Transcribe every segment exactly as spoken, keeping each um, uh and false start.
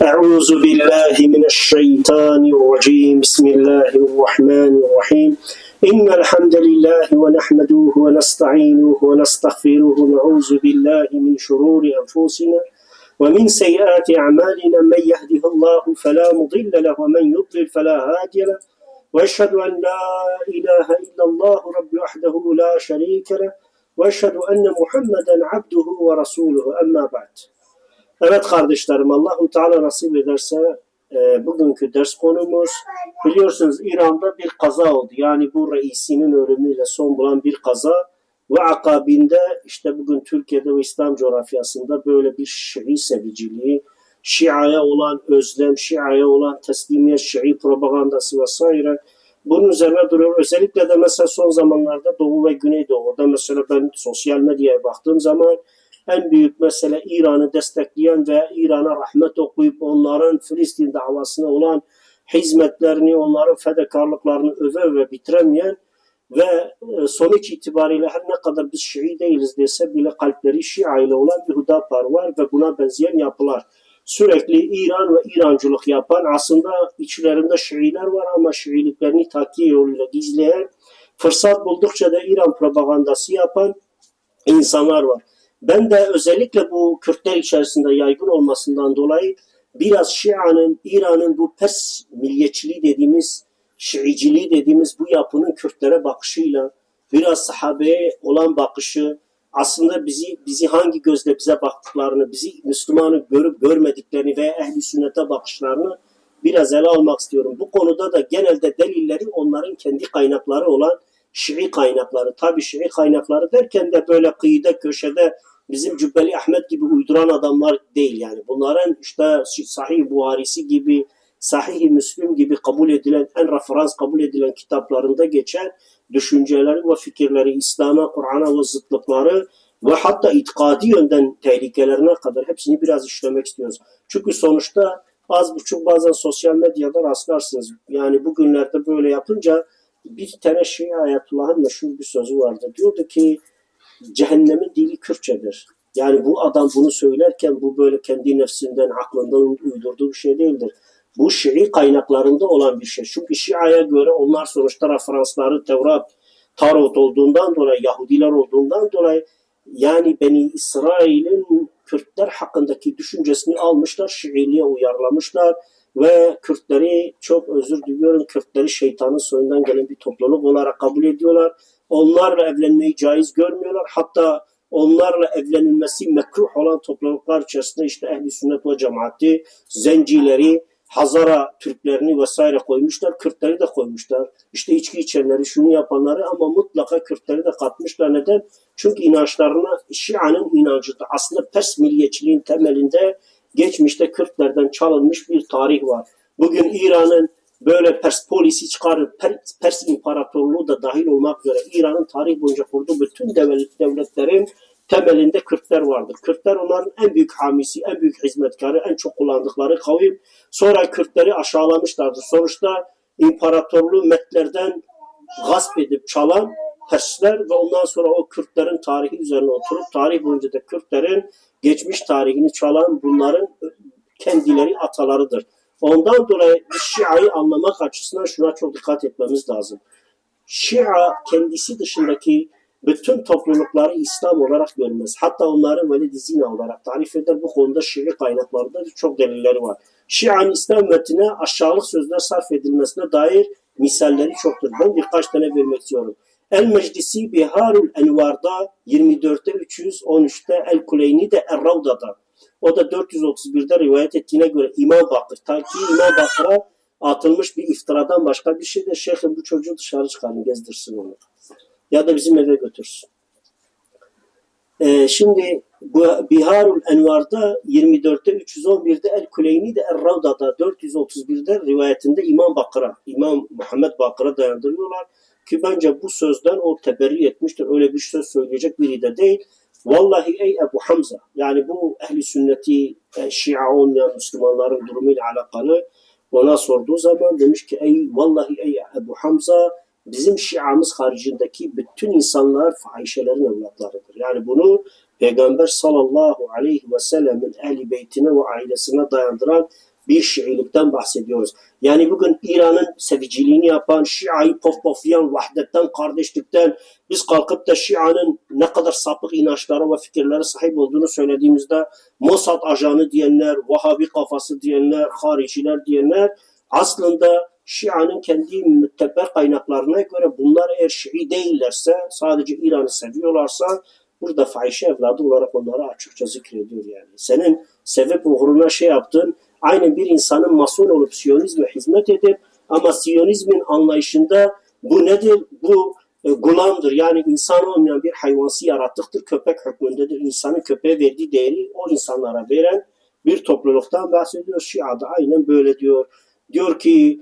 أعوذ بالله من الشيطان الرجيم بسم الله الرحمن الرحيم إن الحمد لله ونحمده ونستعينه ونستغفره ونعوذ بالله من شرور أنفسنا ومن سيئات أعمالنا من يهده الله فلا مضل له ومن يضلل فلا هادي له وأشهد أن لا إله إلا الله رب وحده لا شريك له وأشهد أن محمدا عبده ورسوله أما بعد. Evet kardeşlerim, Allah-u Teala nasip ederse e, bugünkü ders konumuz, biliyorsunuz İran'da bir kaza oldu. Yani bu reisinin ölümüyle son bulan bir kaza ve akabinde işte bugün Türkiye'de ve İslam coğrafyasında böyle bir Şii seviciliği, Şia'ya olan özlem, Şia'ya olan teslimiyet, Şii propagandası vesaire. Bunun üzerine duruyor. Özellikle de mesela son zamanlarda Doğu ve Güneydoğu'da mesela ben sosyal medyaya baktığım zaman en büyük mesele İran'ı destekleyen ve İran'a rahmet okuyup onların Filistin davasına olan hizmetlerini, onların fedakarlıklarını öve öve bitiremeyen ve sonuç itibariyle her ne kadar biz Şii değiliz dese bile kalpleri Şia ile olan bir Hudapar var ve buna benzeyen yapılar. Sürekli İran ve İrancılık yapan, aslında içlerinde Şiiler var ama Şiiliklerini takviye yoluyla gizleyen, fırsat buldukça da İran propagandası yapan insanlar var. Ben de özellikle bu Kürtler içerisinde yaygın olmasından dolayı biraz Şia'nın, İran'ın bu Pers milliyetçiliği dediğimiz, Şiiciliği dediğimiz bu yapının Kürtlere bakışıyla, biraz sahabeye olan bakışı, aslında bizi bizi hangi gözle bize baktıklarını, bizi Müslümanı görüp görmediklerini veya ehli sünnete bakışlarını biraz ele almak istiyorum. Bu konuda da genelde delilleri onların kendi kaynakları olan Şii kaynakları. Tabii Şii kaynakları derken de böyle kıyıda köşede bizim Cübbeli Ahmet gibi uyduran adamlar değil yani. Bunların işte Sahih Buharisi gibi, Sahih-i Müslim gibi kabul edilen, en referans kabul edilen kitaplarında geçen düşünceleri ve fikirleri, İslam'a, Kur'an'a ve zıtlıkları ve hatta itikadi yönden tehlikelerine kadar hepsini biraz işlemek istiyoruz. Çünkü sonuçta az buçuk bazen sosyal medyada rastlarsınız. Yani bugünlerde böyle yapınca bir tane Şii Ayatullah'ın meşhur bir sözü vardı. Diyordu ki cehennemin dili Kürtçedir. Yani bu adam bunu söylerken bu böyle kendi nefsinden, aklından uydurduğu bir şey değildir. Bu Şii kaynaklarında olan bir şey. Çünkü Şia'ya göre onlar sonuçta referansları Tevrat, Tarot olduğundan dolayı, Yahudiler olduğundan dolayı yani Beni İsrail'in Kürtler hakkındaki düşüncesini almışlar, Şiiliğe uyarlamışlar ve Kürtleri, çok özür diliyorum, Kürtleri şeytanın soyundan gelen bir topluluk olarak kabul ediyorlar. Onlarla evlenmeyi caiz görmüyorlar. Hatta onlarla evlenilmesi mekruh olan topluluklar içerisinde işte Ehl-i Sünnet ve Cemaati, Zencileri, Hazara Türklerini vesaire koymuşlar, Kürtleri de koymuşlar. İşte içki içenleri, şunu yapanları ama mutlaka Kürtleri de katmışlar. Neden? Çünkü inançlarına, Şia'nın inancı da aslında Pers milliyetçiliğin temelinde geçmişte Kürtlerden çalınmış bir tarih var. Bugün İran'ın böyle Pers polisi çıkarıp Pers İmparatorluğu da dahil olmak üzere İran'ın tarih boyunca kurduğu bütün devletlerin temelinde Kürtler vardır. Kürtler onların en büyük hamisi, en büyük hizmetkarı, en çok kullandıkları kavim. Sonra Kürtleri aşağılamışlardır. Sonuçta imparatorluğu Metlerden gasp edip çalan Persler ve ondan sonra o Kürtlerin tarihi üzerine oturup tarih boyunca da Kürtlerin geçmiş tarihini çalan bunların kendileri atalarıdır. Ondan dolayı Şia'yı anlamak açısından şuna çok dikkat etmemiz lazım. Şia kendisi dışındaki bütün toplulukları İslam olarak görmez. Hatta onları velid-i zina olarak tarif eder. Bu konuda Şii kaynaklarında çok delilleri var. Şia'nın İslam ümmetine aşağılık sözler sarf edilmesine dair misalleri çoktur. Ben birkaç tane vermek istiyorum. El-Meclisi Biharul Envar'da yirmi dörtte üç yüz on üçte, El-Kuleyni'de El-Ravda'da. O da dört yüz otuz birde rivayet ettiğine göre İmam Bakır. Ta ki İmam Bakır'a atılmış bir iftiradan başka bir şey de şeyhim bu çocuğu dışarı çıkarın gezdirsin onu. Ya da bizim eve götürsün. Ee, şimdi Biharul Envar'da yirmi dörtte üç yüz on birde El-Kuleyni'de El-Ravda'da dört yüz otuz birde rivayetinde İmam Bakır'a, İmam Muhammed Bakır'a dayandırıyorlar. Ki bence bu sözden o teberri etmiştir. Öyle bir söz söyleyecek biri de değil. Vallahi ey Ebu Hamza, yani bu ehli sünneti Şia olmayan Müslümanların durumuyla alakalı ona sorduğu zaman demiş ki ey vallahi ey Ebu Hamza, bizim Şia'mız haricindeki bütün insanlar fahişelerin evlatlarıdır. Yani bunu Peygamber sallallahu aleyhi ve sellemin ehli beytine ve ailesine dayandıran bir Şiilikten bahsediyoruz. Yani bugün İran'ın seviciliğini yapan, Şia'yı pofpoflayan, vahdetten, kardeşlikten, biz kalkıp da Şia'nın ne kadar sapık inançlara ve fikirlere sahip olduğunu söylediğimizde Mossad ajanı diyenler, Vahabi kafası diyenler, hariciler diyenler aslında Şia'nın kendi mütteber kaynaklarına göre bunlar eğer Şii değillerse, sadece İran'ı seviyorlarsa burada fahişe evladı olarak onları açıkça zikrediyor yani. Senin sebep uğruna şey yaptın, aynı bir insanın mason olup Siyonizme hizmet edip ama Siyonizmin anlayışında bu nedir? Bu e, gulamdır. Yani insan olmayan bir hayvansı yarattıktır. Köpek hükmündedir. İnsanın köpeğe verdiği değeri o insanlara veren bir topluluktan bahsediyor. Şia'da aynen böyle diyor. Diyor ki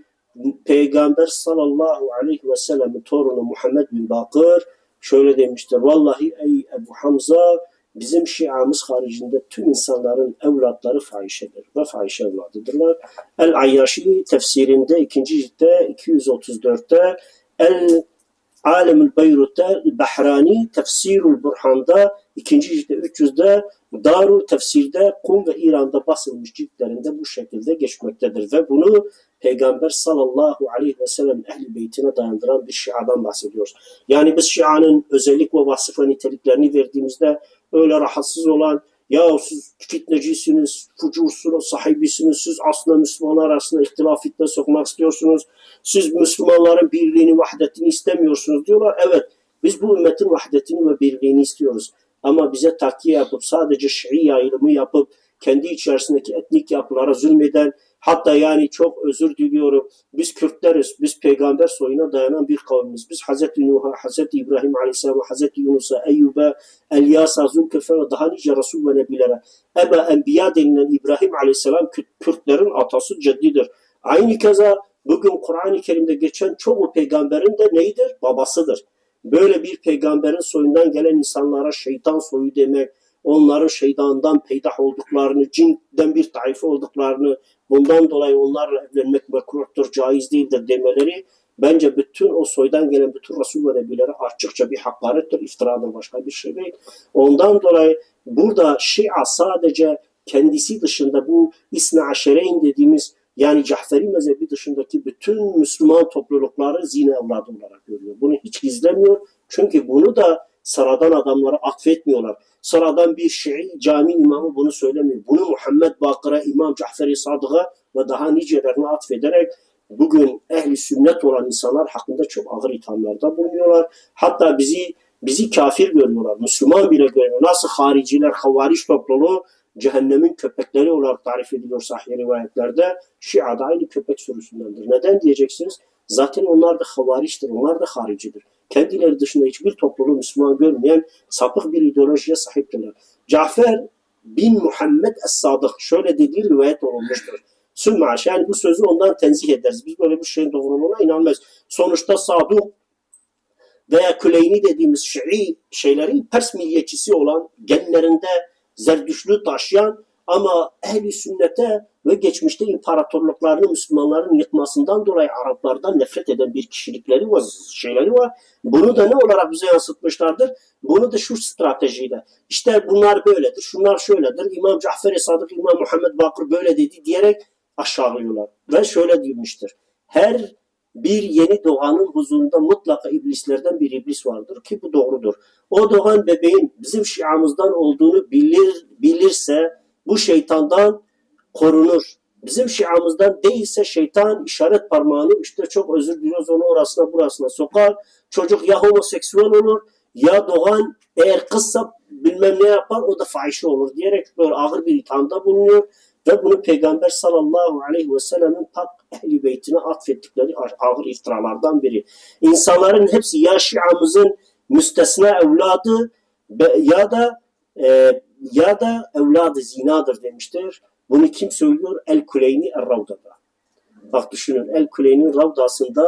Peygamber sallallahu aleyhi ve sellem'in torunu Muhammed bin Bakır şöyle demiştir. Vallahi ey Ebu Hamza, bizim Şia'mız haricinde tüm insanların evlatları fahişedir ve fahişe evladıdırlar. El-Ayyaşi tefsirinde ikinci ciltte iki yüz otuz dörtte, El-Alemül Beyrut'te, El-Bahrani Tefsirul Burhan'da ikinci ciltte üç yüzde, Darul Tefsir'de, Kum ve İran'da basılmış ciltlerinde bu şekilde geçmektedir. Ve bunu Peygamber sallallahu aleyhi ve sellem ehli beytine dayandıran bir Şia'dan bahsediyoruz. Yani biz Şia'nın özellik ve vasıf ve niteliklerini verdiğimizde öyle rahatsız olan, ya siz fitnecisiniz, fucursunuz, sahibisiniz, siz aslında Müslümanlar arasında ihtilaf, fitne sokmak istiyorsunuz, siz Müslümanların birliğini, vahdetini istemiyorsunuz diyorlar. Evet, biz bu ümmetin vahdetini ve birliğini istiyoruz. Ama bize takiye yapıp, sadece Şii yayılımı yapıp, kendi içerisindeki etnik yapılara zulmeden, hatta yani çok özür diliyorum, biz Kürtleriz, biz peygamber soyuna dayanan bir kavimiz. Biz Hz. Nuh'a, Hz. İbrahim Aleyhisselam'a, Hz. Yunus'a, Eyyub'a, Elyas'a, Zülküf'e ve daha nice Resul ve Nebilere, Eba Enbiya denilen İbrahim Aleyhisselam Kürtlerin atası, ceddidir. Aynı keza bugün Kur'an-ı Kerim'de geçen çoğu peygamberin de neyidir? Babasıdır. Böyle bir peygamberin soyundan gelen insanlara şeytan soyu demek, onların şeytandan peydah olduklarını, cinden bir taife olduklarını, bundan dolayı onlarla evlenmek mekruhtur, caiz değildir demeleri, bence bütün o soydan gelen bütün Resul ve Nebilere açıkça bir hakarettir, iftiradır, başka bir şey değil. Ondan dolayı burada Şia sadece kendisi dışında bu İsna Aşereyn dediğimiz, yani Cahferi mezhebi dışındaki bütün Müslüman toplulukları zina evladı olarak görüyor. Bunu hiç gizlemiyor. Çünkü bunu da sıradan adamlara atfetmiyorlar. Sıradan bir Şii cami imamı bunu söylemiyor. Bunu Muhammed Bakır'a, İmam Cafer-i Sadık'a ve daha nicelerine atfederek bugün ehli sünnet olan insanlar hakkında çok ağır ithamlarda bulunuyorlar. Hatta bizi bizi kafir görüyorlar. Müslüman bile görmüyor. Nasıl hariciler, havariş topluluğu cehennemin köpekleri olarak tarif ediliyor sahih rivayetlerde, Şia'da aynı köpek sürüsündendir. Neden diyeceksiniz? Zaten onlar da havariştir, onlar da haricidir. Kendileri dışında hiçbir topluluğu Müslüman görmeyen sapık bir ideolojiye sahiptirler. Cafer bin Muhammed Es-Sadık şöyle dediği rivayet olunmuştur. Sülmaş, yani bu sözü ondan tenzih ederiz. Biz böyle bir şeyin doğruluğuna inanmayız. Sonuçta Sadık veya Küleyni dediğimiz Şii şeyleri Pers milliyetçisi olan, genlerinde Zerdüşlü taşıyan ama ehli sünnete ve geçmişte imparatorluklarını Müslümanların yıkmasından dolayı Araplardan nefret eden bir kişilikleri ve şeyleri var. Bunu da ne olarak bize yansıtmışlardır? Bunu da şu stratejiyle. İşte bunlar böyledir, şunlar şöyledir, İmam Cafer-i Sadık, İmam Muhammed Bakır böyle dedi diyerek aşağılıyorlar. Ve şöyle demiştir. Her bir yeni doğanın huzurunda mutlaka iblislerden bir iblis vardır ki bu doğrudur. O doğan bebeğin bizim Şia'mızdan olduğunu bilir, bilirse bu şeytandan korunur. Bizim Şia'mızdan değilse şeytan işaret parmağını, işte çok özür diliyoruz, onu orasına burasına sokar. Çocuk ya homoseksüel olur ya doğan eğer kızsa bilmem ne yapar, o da fahişe olur diyerek böyle ağır bir ithamda bulunuyor. Ve bunu Peygamber sallallahu aleyhi ve sellem'in tak ehli beytine atfettikleri ağır iftiralardan biri. İnsanların hepsi ya Şia'mızın müstesna evladı ya da e, ya da evladı zinadır demiştir. Bunu kim söylüyor? El-Küleyni Er-Ravda'da. Bak düşünün, El-Küleyni'nin Ravdası'nda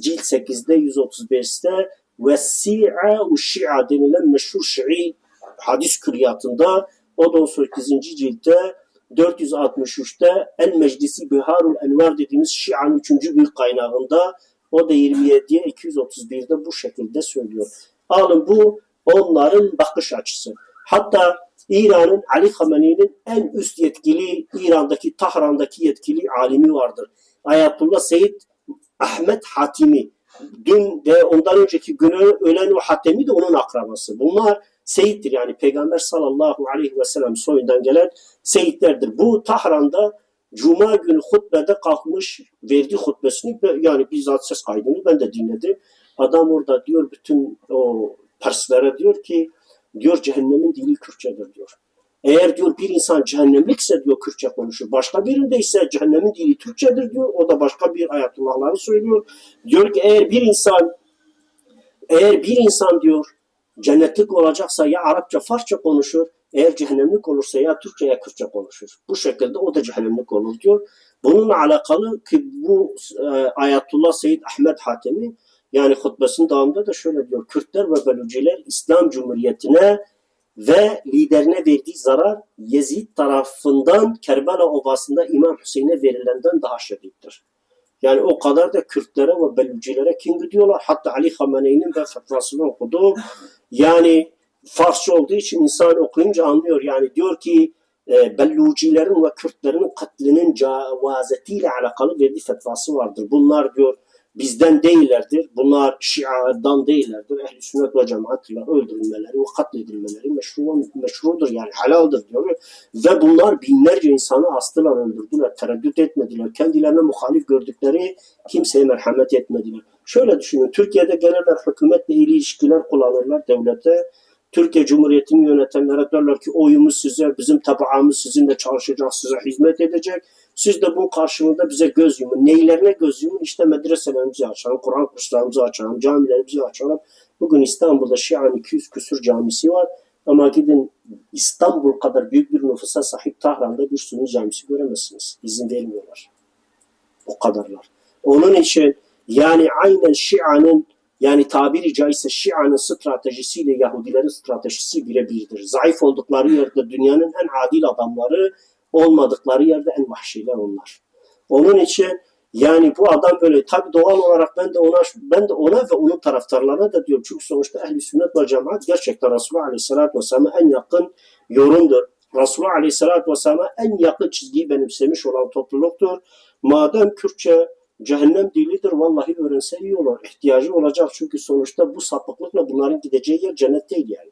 cilt sekizde yüz otuz beşte Vessi'a u Şia denilen meşhur Şii hadis külliyatında, o da sekizinci ciltte dört yüz altmış üçte El Meclisi Biharul Envar dediğimiz Şia'nın üçüncü büyük kaynağında, o da yirmi yediye iki yüz otuz birde bu şekilde söylüyor. Alın bu onların bakış açısı. Hatta İran'ın Ali Hamenei'nin en üst yetkili, İran'daki, Tahran'daki yetkili alimi vardır. Ayatullah Seyyid Ahmet Hatimi. Dün de ondan önceki günü ölen o Hatemi de onun akrabası. Bunlar Seyittir, yani Peygamber sallallahu aleyhi ve sellem soyundan gelen Seyitlerdir. Bu Tahran'da Cuma günü hutbede kalkmış, verdiği hutbesini, yani bizzat ses kaydını ben de dinledim. Adam orada diyor, bütün o Perslere diyor ki, diyor cehennemin dili Kürtçedir diyor. Eğer diyor bir insan cehennemlikse diyor Kürtçe konuşur. Başka birindeyse cehennemin dili Türkçedir diyor. O da başka bir ayatullahları söylüyor. Diyor ki eğer bir insan eğer bir insan diyor cennetlik olacaksa ya Arapça, Farsça konuşur. Eğer cehennemlik olursa ya Türkçe ya Kürtçe konuşur. Bu şekilde o da cehennemlik olur diyor. Bununla alakalı ki bu e, Ayatullah Seyyid Ahmet Hatemi yani hutbesinin devamında da şöyle diyor. Kürtler ve Belüciler İslam Cumhuriyeti'ne ve liderine verdiği zarar Yezid tarafından Kerbela Ovası'nda İmam Hüseyin'e verilenden daha şiddetlidir. Yani o kadar da Kürtlere ve Belücilere kin gidiyorlar. Hatta Ali Hamenei'nin de fetvasını okudu. Yani Farsça olduğu için insan okuyunca anlıyor. Yani diyor ki e, Belücilerin ve Kürtlerin katlinin cavazetiyle alakalı verdiği fetvası vardır. Bunlar diyor bizden değillerdir. Bunlar Şia'dan değillerdir. Ehl-i Sünnet ve cemaatler öldürülmeleri ve katledilmeleri meşru, meşrudur yani halaldır diyor. Ve bunlar binlerce insanı astılar, öldürdüler. Tereddüt etmediler. Kendilerine muhalif gördükleri kimseye merhamet etmediler. Şöyle düşünün. Türkiye'de gelirler hükümetle ilişkiler kullanırlar devlete. Türkiye Cumhuriyeti'ni yönetenlere derler ki oyumuz size, bizim tabaamız sizinle çalışacak, size hizmet edecek. Siz de bunun karşılığında bize göz yumun. Neylerine göz yumun? İşte medreselerimizi açalım, Kur'an kurslarımızı açalım, camilerimizi açalım. Bugün İstanbul'da Şia'nın iki yüz küsur camisi var. Ama gidin İstanbul kadar büyük bir nüfusa sahip Tahran'da bir Sünni camisi göremezsiniz. İzin vermiyorlar. O kadarlar. Onun için yani aynen Şia'nın, yani tabiri caizse Şia'nın stratejisiyle Yahudilerin stratejisi birebirdir. Zayıf oldukları yerde dünyanın en adil adamları, olmadıkları yerde en vahşiler onlar. Onun için yani bu adam böyle tabii doğal olarak ben de ona ben de ona ve onun taraftarlarına da diyorum. Çünkü sonuçta Ehl-i Sünnet ve Cemaat gerçekten Resulullah Aleyhisselatü Vesselam'a en yakın yorumdur. Resulullah Aleyhisselatü Vesselam'a en yakın çizgiyi benimsemiş olan topluluktur. Madem Kürtçe cehennem dilidir, vallahi öğrense iyi olur. İhtiyacı olacak çünkü sonuçta bu sapıklıkla bunların gideceği yer cennet değil yani.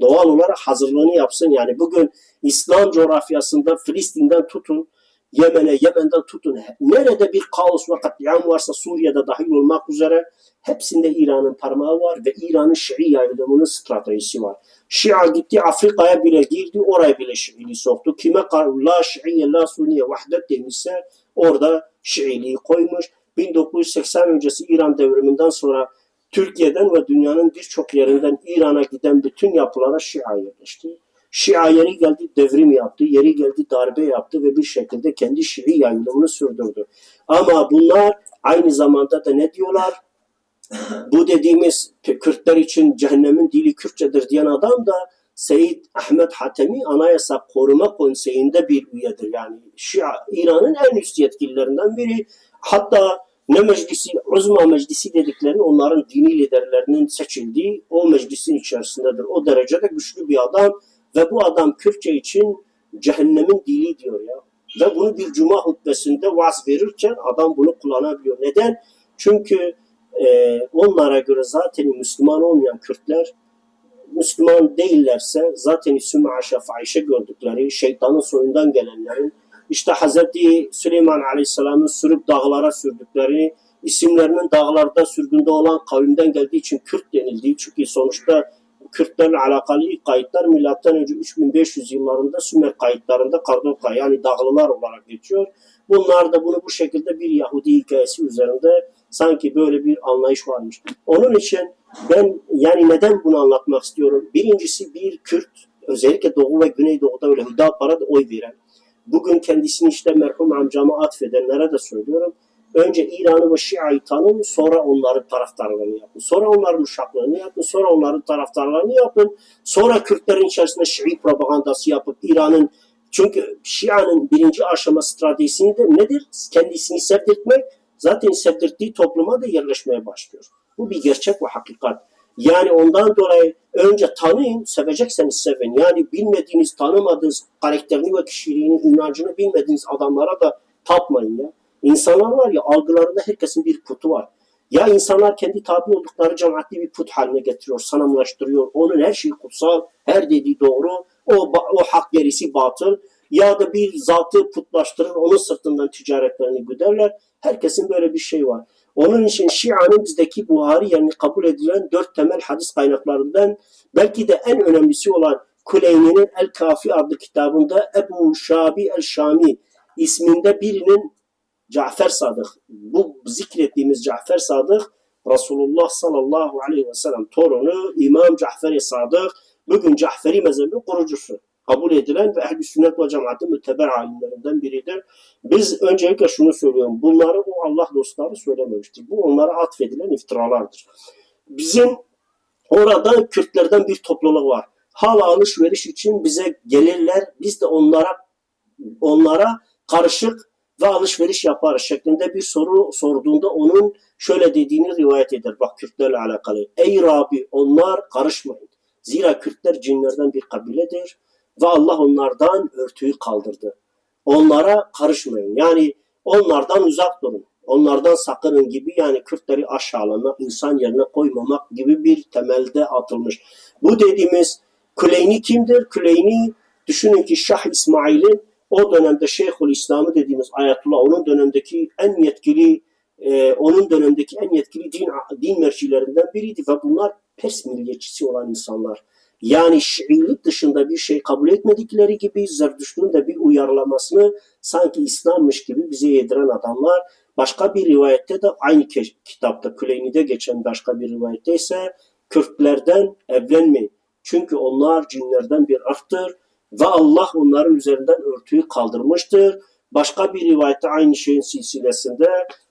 Doğal olarak hazırlığını yapsın. Yani bugün İslam coğrafyasında Filistin'den tutun, Yemen'e, Yemen'den tutun. Nerede bir kaos ve katliam varsa Suriye'de dahil olmak üzere hepsinde İran'ın parmağı var ve İran'ın Şii yayılımının stratejisi var. Şia gitti Afrika'ya bile girdi, oraya bile Şiiliği soktu. Kime la Şiiye, la Suniye vahdet demişse orada Şiiliği koymuş. bin dokuz yüz seksen öncesi İran devriminden sonra Türkiye'den ve dünyanın birçok yerinden İran'a giden bütün yapılara Şia yerleşti. Şia yeri geldi devrim yaptı, yeri geldi darbe yaptı ve bir şekilde kendi Şii yayılımını sürdürdü. Ama bunlar aynı zamanda da ne diyorlar? Bu dediğimiz Kürtler için cehennemin dili Kürtçedir diyen adam da Seyyid Ahmet Hatemi Anayasa Koruma Konseyi'nde bir üyedir. Yani Şia, İran'ın en üst yetkililerinden biri. Hatta ne meclisi, Uzma Meclisi dedikleri onların dini liderlerinin seçildiği o meclisin içerisindedir. O derecede güçlü bir adam ve bu adam Kürtçe için cehennemin dili diyor ya. Ve bunu bir cuma hutbesinde vaaz verirken adam bunu kullanabiliyor. Neden? Çünkü e, onlara göre zaten Müslüman olmayan Kürtler Müslüman değillerse zaten Sümme-i Şefaiş'e gördükleri şeytanın soyundan gelenlerin, İşte Hazreti Süleyman Aleyhisselam'ın sürüp dağlara sürdükleri, isimlerinin dağlarda sürgünde olan kavimden geldiği için Kürt denildiği, çünkü sonuçta Kürtlerle alakalı ilk kayıtlar milattan önce üç bin beş yüz yıllarında Sümer kayıtlarında Kardoka yani dağlılar olarak geçiyor. Bunlar da bunu bu şekilde bir Yahudi hikayesi üzerinde sanki böyle bir anlayış varmış. Onun için ben yani neden bunu anlatmak istiyorum? Birincisi bir Kürt, özellikle Doğu ve Güneydoğu'da öyle Hüdapar'a da oy veren, bugün kendisini işte merhum amcama atfedenlere de söylüyorum. Önce İran'ı ve Şia'yı tanın, sonra onların taraftarlarını yapın. Sonra onların uşaklarını yapın, sonra onların taraftarlarını yapın. Sonra Kürtlerin içerisinde Şii propagandası yapıp İran'ın, çünkü Şia'nın birinci aşama stratejisini de nedir? Kendisini sevdirtmek, zaten sevdirttiği topluma da yerleşmeye başlıyor. Bu bir gerçek ve hakikat. Yani ondan dolayı önce tanıyın, sevecekseniz sevin. Yani bilmediğiniz, tanımadığınız karakterini ve kişiliğini, inancını bilmediğiniz adamlara da tapmayın ya. İnsanlar var ya, algılarında herkesin bir putu var. Ya insanlar kendi tabi oldukları cemaatli bir put haline getiriyor, sanamlaştırıyor. Onun her şeyi kutsal, her dediği doğru, o, o hak gerisi batıl. Ya da bir zatı putlaştırır, onun sırtından ticaretlerini güderler. Herkesin böyle bir şey var. Onun için Şia'nın bizdeki Buhari, yani kabul edilen dört temel hadis kaynaklarından belki de en önemlisi olan Kuleyni'nin El-Kafi adlı kitabında Ebu Şabi El-Şami isminde birinin, Cafer Sadık, bu zikrettiğimiz Cafer Sadık, Resulullah sallallahu aleyhi ve sellem torunu İmam Cafer-i Sadık, bugün Caferi mezhebinin kurucusu, kabul edilen ve Ehl-i Sünnet ve Cemaat'in müteber alimlerinden biridir. Biz öncelikle şunu söylüyorum, bunları o Allah dostları söylememiştir. Bu onlara atfedilen iftiralardır. Bizim orada Kürtlerden bir topluluk var. Hala alışveriş için bize gelirler, biz de onlara onlara karışık ve alışveriş yapar şeklinde bir soru sorduğunda onun şöyle dediğini rivayet eder. Bak, Kürtlerle alakalı. Ey Rabbi, onlar karışmayın. Zira Kürtler cinlerden bir kabiledir ve Allah onlardan örtüyü kaldırdı. Onlara karışmayın. Yani onlardan uzak durun. Onlardan sakının gibi, yani Kürtleri aşağılama, insan yerine koymamak gibi bir temelde atılmış. Bu dediğimiz Küleyni kimdir? Küleyni, düşünün ki Şah İsmail'in o dönemde Şeyhül İslam'ı dediğimiz Ayetullah, onun dönemdeki en yetkili, e, onun dönemdeki en yetkili din, din mercilerinden biriydi ve bunlar Pers milliyetçisi olan insanlar. Yani Şiilik dışında bir şey kabul etmedikleri gibi Zerdüşt'ün de bir uyarlamasını sanki İslam'mış gibi bize yediren adamlar. Başka bir rivayette de, aynı kitapta Küleyni'de geçen başka bir rivayette ise, Kürtlerden evlenmeyin. Çünkü onlar cinlerden bir ırktır ve Allah onların üzerinden örtüyü kaldırmıştır. Başka bir rivayette aynı şeyin silsilesinde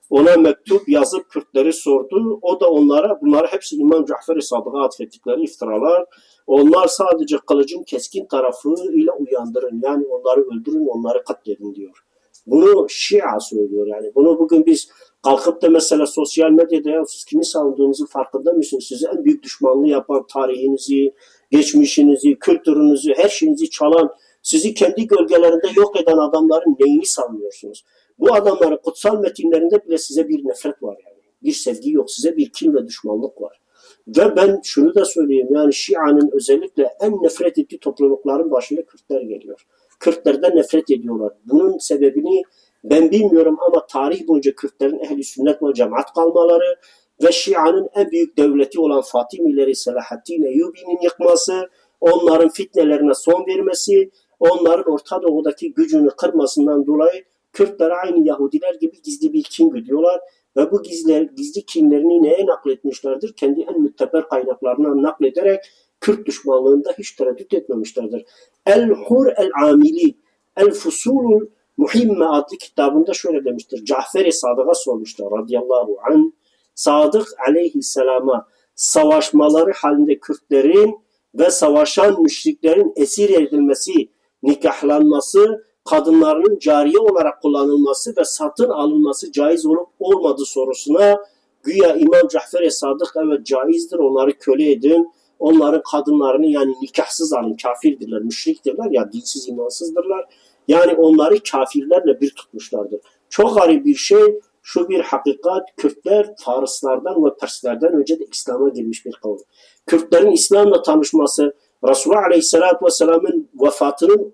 ona mektup yazıp Kürtleri sordu. O da onlara, bunları hepsi İmam Cafer-i Sadık'a atfettikleri iftiralar. Onlar sadece kılıcın keskin tarafı ile uyandırın. Yani onları öldürün, onları katledin diyor. Bunu Şia söylüyor yani. Bunu bugün biz kalkıp da mesela sosyal medyada, ya siz kimi savunduğunuzu farkında mısınız? Sizi en büyük düşmanlığı yapan, tarihinizi, geçmişinizi, kültürünüzü, her şeyinizi çalan, sizi kendi gölgelerinde yok eden adamların neyini savunuyorsunuz? Bu adamların kutsal metinlerinde bile size bir nefret var yani. Bir sevgi yok, size bir kin ve düşmanlık var. Ve ben şunu da söyleyeyim, yani Şia'nın özellikle en nefret ettiği toplulukların başına Kürtler geliyor. Kürtlerden nefret ediyorlar. Bunun sebebini ben bilmiyorum ama tarih boyunca Kürtlerin Ehl-i Sünnet ve Cemaat kalmaları ve Şia'nın en büyük devleti olan Fatimileri Selahaddin Eyyubi'nin yıkması, onların fitnelerine son vermesi, onların Orta Doğu'daki gücünü kırmasından dolayı Kürtler aynı Yahudiler gibi gizli bir kin güdüyorlar ve bu gizli, gizli kinlerini neye nakletmişlerdir? Kendi en müteber kaynaklarına naklederek Kürt düşmanlığında hiç tereddüt etmemişlerdir. El-Hur el-Amili, El-Fusulul Muhimme adlı kitabında şöyle demiştir. Cafer-i Sadık'a sormuşlar radıyallahu anh. Sadık aleyhisselama savaşmaları halinde Kürtlerin ve savaşan müşriklerin esir edilmesi, nikahlanması, kadınlarının cariye olarak kullanılması ve satın alınması caiz olup olmadığı sorusuna güya İmam Cafer-i Sadık, evet caizdir, onları köle edin, onların kadınlarını yani nikahsız alın, kafirdirler, müşriktirler ya, dilsiz, imansızdırlar. Yani onları kafirlerle bir tutmuşlardır. Çok garip bir şey, şu bir hakikat, Kürtler Farslardan ve Perslerden önce de İslam'a girmiş bir kavim. Kürtlerin İslam'la tanışması, Resulullah Aleyhisselatü Vesselam'ın vefatının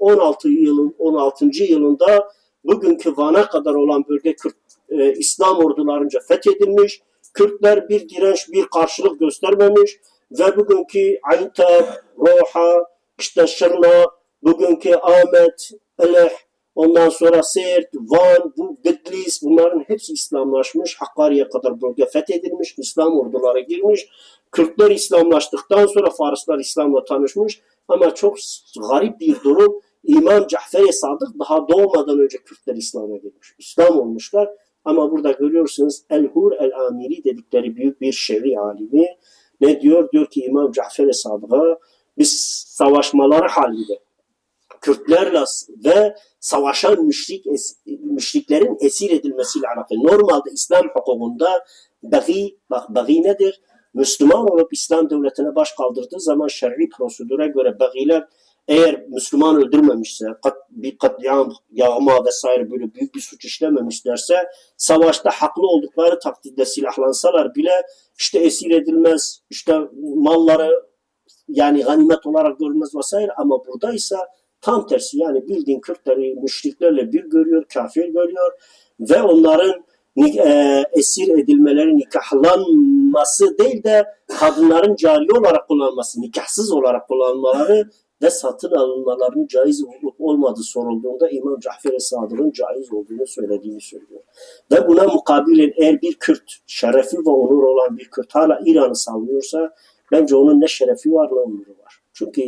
on altıncı yılında bugünkü Van'a kadar olan bölge Kürt, e, İslam ordularınca fethedilmiş. Kürtler bir direnç, bir karşılık göstermemiş ve bugünkü Aytab, Roha, işte Şırnak, bugünkü Ahmet, Eleh, ondan sonra Siirt, Van, bu Bitlis, bunların hepsi İslamlaşmış. Hakkari'ye kadar bölge fethedilmiş, İslam ordulara girmiş. Kürtler İslamlaştıktan sonra Farslar İslam'la tanışmış. Ama çok garip bir durum, İmam Cafer-i Sadık daha doğmadan önce Kürtler İslam'a girmiş. İslam olmuşlar ama burada görüyorsunuz El-Hur el-Amiri dedikleri büyük bir şer'i alimi ne diyor? Diyor ki İmam Cafer-i Sadık'a, biz savaşmaları halinde Kürtlerle ve savaşan müşrik, müşriklerin esir edilmesiyle alakalı. Normalde İslam hukukunda bagi, bak bagi nedir? Müslüman olup İslam devletine baş kaldırdığı zaman şer'i prosedüre göre bagiler eğer Müslüman öldürmemişse, kat, bir katliam, yağma vesaire böyle büyük bir suç işlememişlerse, savaşta haklı oldukları takdirde silahlansalar bile işte esir edilmez, işte malları yani ganimet olarak görülmez vesaire. Ama buradaysa tam tersi, yani bildiğin Kürtleri müşriklerle bir görüyor, kafir görüyor ve onların e, esir edilmeleri nikahlanması değil de kadınların cariye olarak kullanması, nikahsız olarak kullanmaları ve satın alınmalarının caiz olup olmadığı sorulduğunda İmam Cafer-i Sadık'ın caiz olduğunu söylediğini söylüyor. Ve buna mukabilen eğer bir Kürt, şerefi ve onur olan bir Kürt hala İran'ı savunuyorsa, bence onun ne şerefi var ne onuru var. Çünkü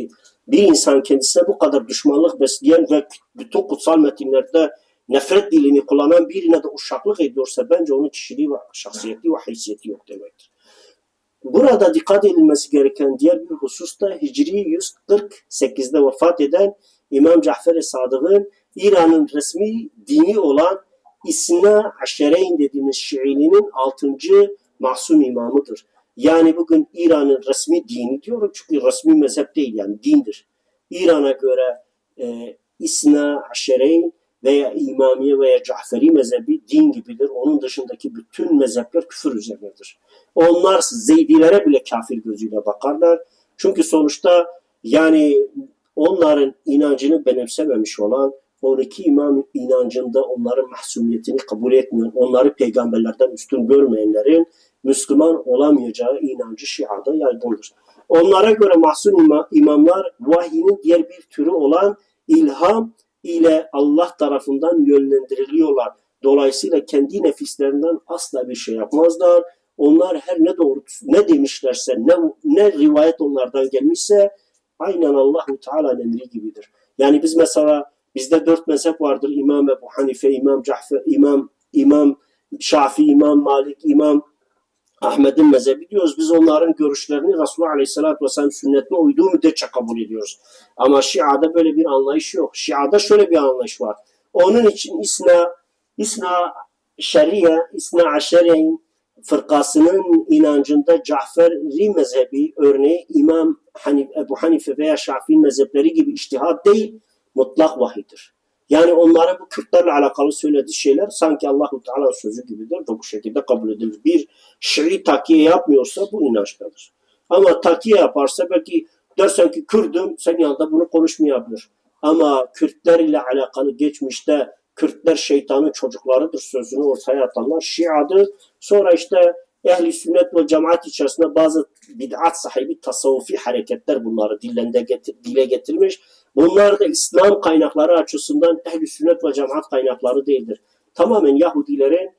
bir insan kendisine bu kadar düşmanlık besleyen ve bütün kutsal metinlerde nefret dilini kullanan birine de uşaklık ediyorsa, bence onun kişiliği, şahsiyeti ve haysiyeti yok demektir. Burada dikkat edilmesi gereken diğer bir husus da Hicri yüz kırk sekiz'de vefat eden İmam Cafer-i Sadık'ın İran'ın resmi dini olan İsna Aşereyn dediğimiz Şiiliğinin altıncı masum imamıdır. Yani bugün İran'ın resmi dini diyorum çünkü resmi mezhep değil, yani dindir. İran'a göre e, İsna Aşereyn veya İmamiye veya Caferi mezhebi din gibidir. Onun dışındaki bütün mezhepler küfür üzerinedir. Onlar Zeydilere bile kafir gözüyle bakarlar. Çünkü sonuçta yani onların inancını benimsememiş olan, on iki imam inancında onların mahsumiyetini kabul etmeyen, onları peygamberlerden üstün görmeyenlerin Müslüman olamayacağı inancı Şia'da yaygındır. Onlara göre mahsum imamlar vahiyinin diğer bir türü olan ilham ile Allah tarafından yönlendiriliyorlar. Dolayısıyla kendi nefislerinden asla bir şey yapmazlar. Onlar her ne doğrusu, ne demişlerse, ne, ne rivayet onlardan gelmişse aynen Allahu Teala'nın emri gibidir. Yani biz mesela bizde dört mezhep vardır. İmam Ebu Hanife, İmam Cafer, İmam İmam Şafii, İmam Malik, İmam Ahmet'in mezhebi diyoruz. Biz onların görüşlerini Resulullah Aleyhisselatü Vesselam sünnetine uyduğu müddetçe kabul ediyoruz. Ama Şia'da böyle bir anlayış yok. Şia'da şöyle bir anlayış var. Onun için İsna, İsna Şeriye, İsna Aşereyn fırkasının inancında Caferi mezhebi örneği İmam Hanif, Ebu Hanife veya Şafii mezhepleri gibi içtihat değil, mutlak vahidir. Yani onların bu Kürtlerle alakalı söylediği şeyler sanki Allahu Teala sözü gibidir ve bu şekilde kabul edilir. Bir Şii takiye yapmıyorsa bu inançtadır. Ama takiye yaparsa belki dersen ki Kürdüm, sen yanında bunu konuşmayabilir. Ama Kürtler ile alakalı geçmişte Kürtler şeytanın çocuklarıdır sözünü ortaya atanlar Şia'dır. Sonra işte Ehl-i Sünnet ve cemaat içerisinde bazı bid'at sahibi tasavvufi hareketler bunları dillerinde getir, dile getirmiş. Bunlar da İslam kaynakları açısından Ehl-i Sünnet ve cemaat kaynakları değildir. Tamamen Yahudilerin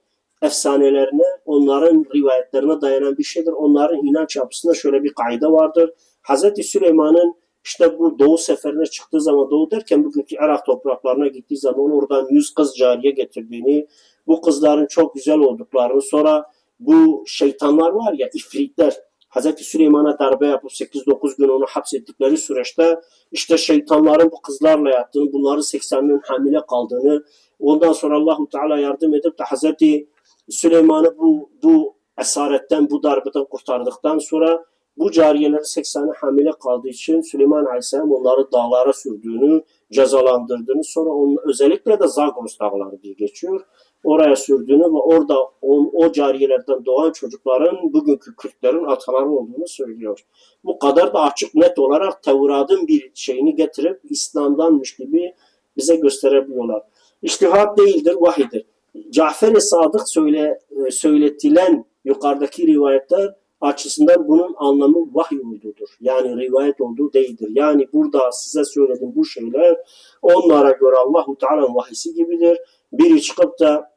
efsanelerine, onların rivayetlerine dayanan bir şeydir. Onların inanç yapısında şöyle bir kaide vardır. Hazreti Süleyman'ın işte bu Doğu seferine çıktığı zaman, Doğu derken bugünkü Irak topraklarına gittiği zaman oradan yüz kız cariye getirdiğini, bu kızların çok güzel olduklarını, sonra bu şeytanlar var ya, ifritler, Hazreti Süleyman'a darbe yapıp sekiz dokuz gün onu hapsettikleri süreçte işte şeytanların bu kızlarla yattığını, bunların seksen gün hamile kaldığını, ondan sonra Allahu Teala yardım edip de Hazreti Süleyman'ı bu, bu esaretten, bu darbeden kurtardıktan sonra bu cariyeler seksen'e hamile kaldığı için Süleyman Aleyhisselam onları dağlara sürdüğünü, cezalandırdığını, sonra onun, özellikle de Zagros dağları diye geçiyor, oraya sürdüğünü ve orada on, o cariyelerden doğan çocukların bugünkü Kürtlerin ataları olduğunu söylüyor. Bu kadar da açık net olarak Tevrat'ın bir şeyini getirip İslam'danmış gibi bize gösterebiliyorlar. İçtihat değildir, vahidir. Cafer-i Sadık söyle, söyletilen yukarıdaki rivayetler açısından bunun anlamı vahiy olduğudur. Yani rivayet olduğu değildir. Yani burada size söylediğim bu şeyler onlara göre Allahu Teala'nın vahisi gibidir. Biri çıkıp da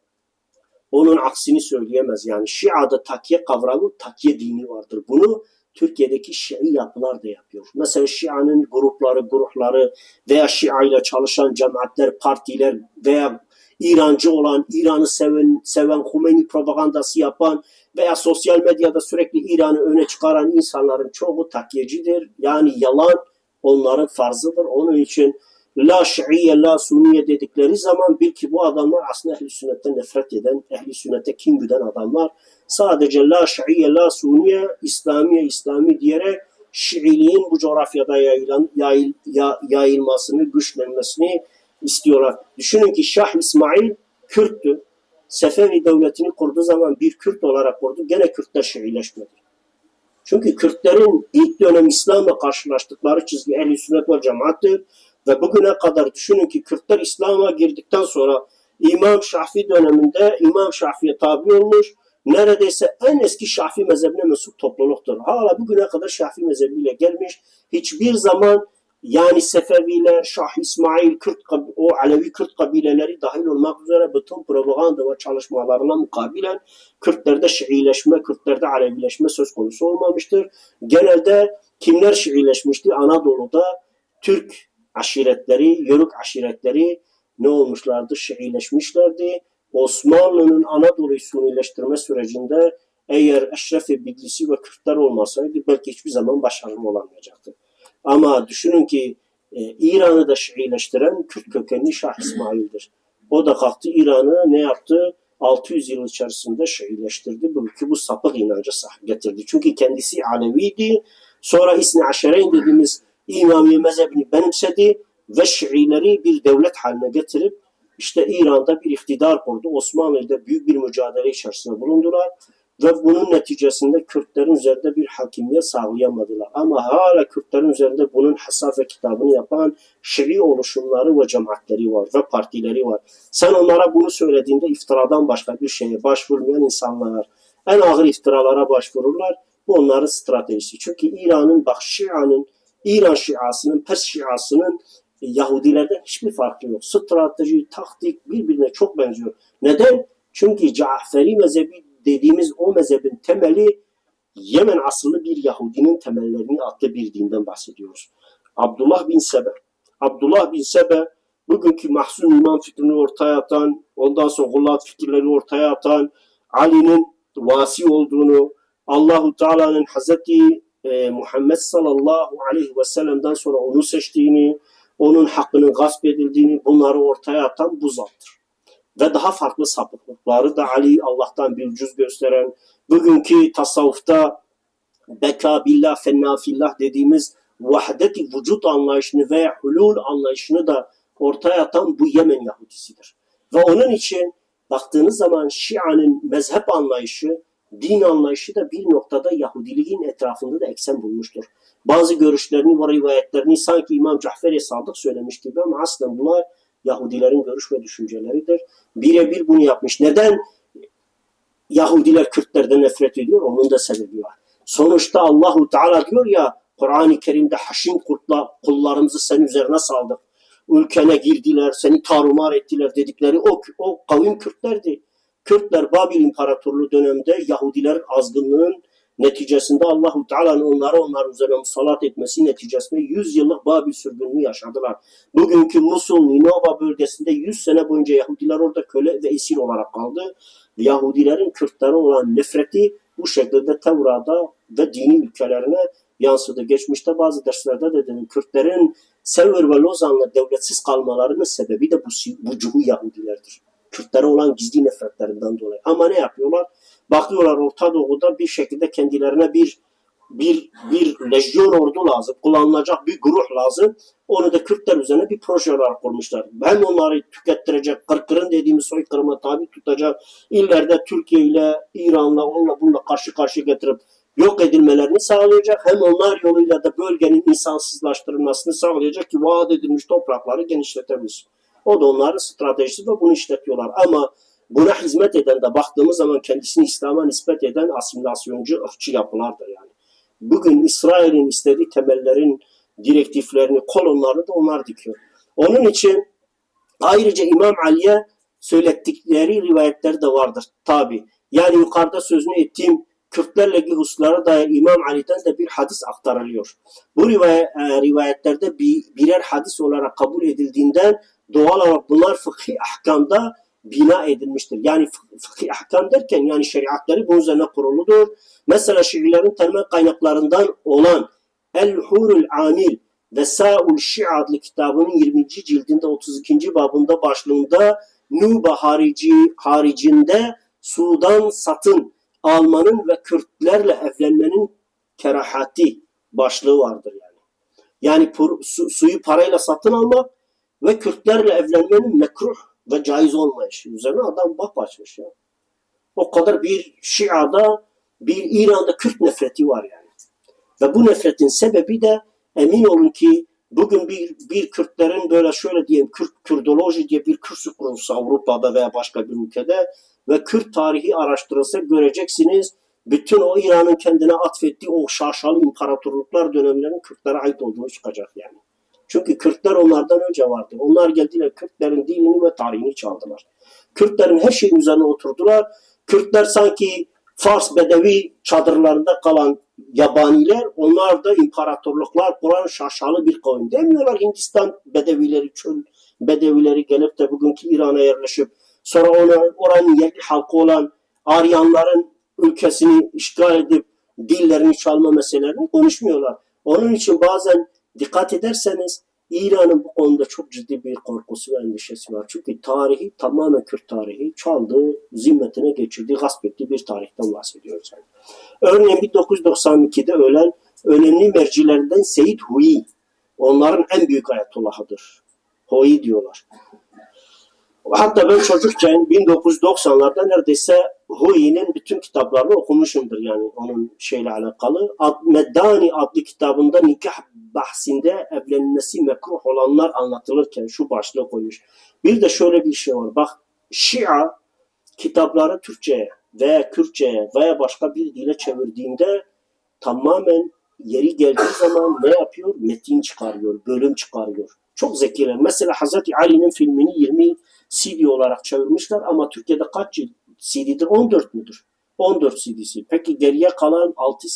onun aksini söyleyemez. Yani Şia'da takiye kavramı, takiye dini vardır. Bunu Türkiye'deki Şii yapılar da yapıyor. Mesela Şia'nın grupları, grupları veya Şia ile çalışan cemaatler, partiler veya İrancı olan, İran'ı seven, seven Khomeini propagandası yapan veya sosyal medyada sürekli İran'ı öne çıkaran insanların çoğu takiyecidir. Yani yalan onların farzıdır. Onun için La Şiiye, La Suniye dedikleri zaman bil ki bu adamlar aslında Ehl-i Sünnet'ten nefret eden, Ehl-i Sünnet'e kin güden adamlar. Sadece La Şiiye, La Suniye, İslamiye, İslami diyerek Şiiliğin bu coğrafyada yayılan, yayıl, ya, yayılmasını, güçlenmesini istiyorlar. Düşünün ki Şah İsmail Kürttü. Sefevi devletini kurduğu zaman bir Kürt olarak kurdu. Gene Kürtler Şiileşmedi. Çünkü Kürtlerin ilk dönem İslam'la karşılaştıkları çizgi Ehl-i Sünnet ve Cemaat'tir. Ve bugüne kadar düşünün ki Kürtler İslam'a girdikten sonra İmam Şafii döneminde İmam Şafii'ye tabi olmuş. Neredeyse en eski Şafii mezhebine mensup topluluktur. Hala bugüne kadar Şafii mezhebiyle gelmiş. Hiçbir zaman yani Sefeviler, Şah İsmail, Kürt, o Alevi Kürt kabileleri dahil olmak üzere bütün propaganda ve çalışmalarına mukabilen Kürtlerde Şiileşme, Kürtlerde Alevileşme söz konusu olmamıştır. Genelde kimler Şiileşmişti? Anadolu'da Türk aşiretleri, Yörük aşiretleri ne olmuşlardı? Şiileşmişlerdi. Osmanlı'nın Anadolu'yu Sunileştirme sürecinde eğer Eşref-i Biglisi ve Kürtler olmasaydı belki hiçbir zaman başarılı olamayacaktı. Ama düşünün ki e, İran'ı da Şiileştiren Kürt kökenli Şah İsmail'dir. O da kalktı İran'ı ne yaptı? altı yüz yıl içerisinde Şiileştirdi. Belki bu sapık inancı sahip getirdi. Çünkü kendisi Aleviydi. Sonra İsni Aşereyn dediğimiz İmamiye mezhebini benimsedi ve Şiileri bir devlet haline getirip işte İran'da bir iktidar kurdu. Osmanlı'da büyük bir mücadele içerisinde bulundular ve bunun neticesinde Kürtlerin üzerinde bir hakimiyet sağlayamadılar. Ama hala Kürtlerin üzerinde bunun hesap ve kitabını yapan Şii oluşumları ve cemaatleri var ve partileri var. Sen onlara bunu söylediğinde iftiradan başka bir şeye başvurmayan insanlar en ağır iftiralara başvururlar. Bu onların stratejisi. Çünkü İran'ın, bak Şia'nın, İran Şiasının, Pers Şiasının Yahudilerden hiçbir farkı yok. Strateji, taktik birbirine çok benziyor. Neden? Çünkü Caaferi mezhebi dediğimiz o mezhebin temeli Yemen asıllı bir Yahudinin temellerini attığı bir dinden bahsediyoruz. Abdullah bin Sebe. Abdullah bin Sebe bugünkü mahzun iman fikrini ortaya atan, ondan sonra gullat fikirlerini ortaya atan, Ali'nin vasi olduğunu, Allahu Teala'nın Hazreti e, Muhammed sallallahu aleyhi ve sellem'den sonra onu seçtiğini, onun hakkının gasp edildiğini bunları ortaya atan bu zattır. Ve daha farklı sapıklıkları da Ali Allah'tan bir cüz gösteren, bugünkü tasavvufta beka billah fenna fillah dediğimiz vahdeti vücut anlayışını ve hulul anlayışını da ortaya atan bu Yemen Yahudisidir. Ve onun için baktığınız zaman Şia'nın mezhep anlayışı, din anlayışı da bir noktada Yahudiliğin etrafında da eksen bulmuştur. Bazı görüşlerini ve rivayetlerini sanki İmam Cafer-i Sadık söylemiş gibi ama aslında bunlar Yahudilerin görüş ve düşünceleridir. Birebir bunu yapmış. Neden Yahudiler Kürtlerden nefret ediyor? Onun da sebebi var. Sonuçta Allahu Teala diyor ya Kur'an-ı Kerim'de haşin kurtla kullarımızı senin üzerine saldık. Ülkene girdiler, seni tarumar ettiler dedikleri o, o kavim Kürtlerdi. Kürtler Babil İmparatorluğu döneminde Yahudiler azgınlığının neticesinde Allahu Teala'nın onları onlar üzerine musallat etmesi neticesinde yüz yıllık Babil sürgününü yaşadılar. Bugünkü Musul, Ninova bölgesinde yüz sene boyunca Yahudiler orada köle ve esir olarak kaldı. Yahudilerin Kürtlere olan nefreti bu şekilde Tevrat'a ve dini ülkelerine yansıdı. Geçmişte bazı derslerde de dedim Kürtlerin Sevr ve Lozan'la devletsiz kalmalarının sebebi de bu, bu cuhu Yahudilerdir. Kürtlere olan gizli nefretlerinden dolayı. Ama ne yapıyorlar? Bakıyorlar Orta Doğu'da bir şekilde kendilerine bir bir bir lejyon ordu lazım. Kullanılacak bir grup lazım. Onu da Kürtler üzerine bir projeler kurmuşlar. Hem onları tükettirecek, kırkırın dediğimiz soykırıma tabi tutacak. İllerde Türkiye ile İran'la onunla bununla karşı karşıya getirip yok edilmelerini sağlayacak. Hem onlar yoluyla da bölgenin insansızlaştırılmasını sağlayacak ki vaat edilmiş toprakları genişletebilsin. O da onların stratejisi ve bunu işletiyorlar. Ama buna hizmet eden de baktığımız zaman kendisini İslam'a nispet eden asimilasyoncu, ırkçı yapılardır yani. Bugün İsrail'in istediği temellerin direktiflerini, kolonlarını da onlar dikiyor. Onun için ayrıca İmam Ali'ye söylettikleri rivayetler de vardır tabi. Yani yukarıda sözünü ettiğim Kürtlerle hususlara dair İmam Ali'den de bir hadis aktarılıyor. Bu rivayetlerde birer hadis olarak kabul edildiğinden doğal olarak bunlar fıkhi ahkamda bina edilmiştir. Yani fıkhi ahkam derken yani şeriatları bunun üzerine kuruludur. Mesela Şiilerin temel kaynaklarından olan El-Hurul Amil Vesâul Şi'adlı kitabının yirminci cildinde otuz ikinci babında başlığında Nuba harici, haricinde Sudan satın almanın ve Kürtlerle evlenmenin kerahati başlığı vardır yani. Yani su, suyu parayla satın almak ve Kürtlerle evlenmenin mekruh ve caiz olmayışı. Üzerine adam bak açmış ya. O kadar bir Şia'da, bir İran'da Kürt nefreti var yani. Ve bu nefretin sebebi de emin olun ki bugün bir, bir Kürtlerin böyle şöyle diyeyim Kürt, Kürdoloji diye bir kürsü kurulsa Avrupa'da veya başka bir ülkede ve Kürt tarihi araştırılsa göreceksiniz bütün o İran'ın kendine atfettiği o şaşalı imparatorluklar dönemlerinin Kürtlere ait olduğunu çıkacak yani. Çünkü Kürtler onlardan önce vardı. Onlar geldiler Kürtlerin dilini ve tarihini çaldılar. Kürtlerin her şeyin üzerine oturdular. Kürtler sanki Fars Bedevi çadırlarında kalan yabaniler, onlar da imparatorluklar kuran şaşalı bir kavim. Demiyorlar Hindistan Bedevileri, çöl Bedevileri gelip de bugünkü İran'a yerleşip sonra ona, oranın yerli halkı olan Aryanların ülkesini işgal edip dillerini çalma meselelerini konuşmuyorlar. Onun için bazen dikkat ederseniz İran'ın bu konuda çok ciddi bir korkusu ve endişesi var. Çünkü tarihi tamamen Kürt tarihi çaldığı, zimmetine geçirdiği, gasp ettiği bir tarihten bahsediyoruz. Yani. Örneğin bin dokuz yüz doksan iki'de ölen önemli mercilerden Seyyid Huyi, onların en büyük ayatullahıdır. Huyi diyorlar. Hatta ben çocukken bin dokuz yüz doksanlarda neredeyse Huyi'nin bütün kitaplarını okumuşumdur yani onun şeyle alakalı. Meddani adlı kitabında nikah bahsinde evlenmesi mekruh olanlar anlatılırken şu başlığı koymuş. Bir de şöyle bir şey var. Bak Şia kitapları Türkçe'ye veya Kürtçe'ye veya başka bir dile çevirdiğinde tamamen yeri geldiği zaman ne yapıyor? Metin çıkarıyor, bölüm çıkarıyor. Çok zekiler. Mesela Hazreti Ali'nin filmini yirmi C D olarak çevirmişler ama Türkiye'de kaç C D'dir? on dört müdür? on dört C D'si. Peki geriye kalan altı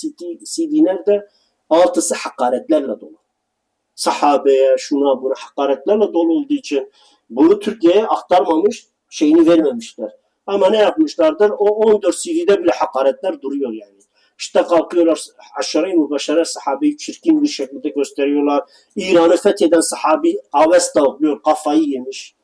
C D nerede? altısı hakaretlerle dolu. Sahabeye, şuna buna hakaretlerle dolu olduğu için bunu Türkiye'ye aktarmamış, şeyini vermemişler. Ama ne yapmışlardır? O on dört C D'de bile hakaretler duruyor yani. İşte kalkıyorlar aşırı mübaşere sahabeyi çirkin bir şekilde gösteriyorlar. İran'ı fetheden sahabi avesta oluyor, kafayı yemiş.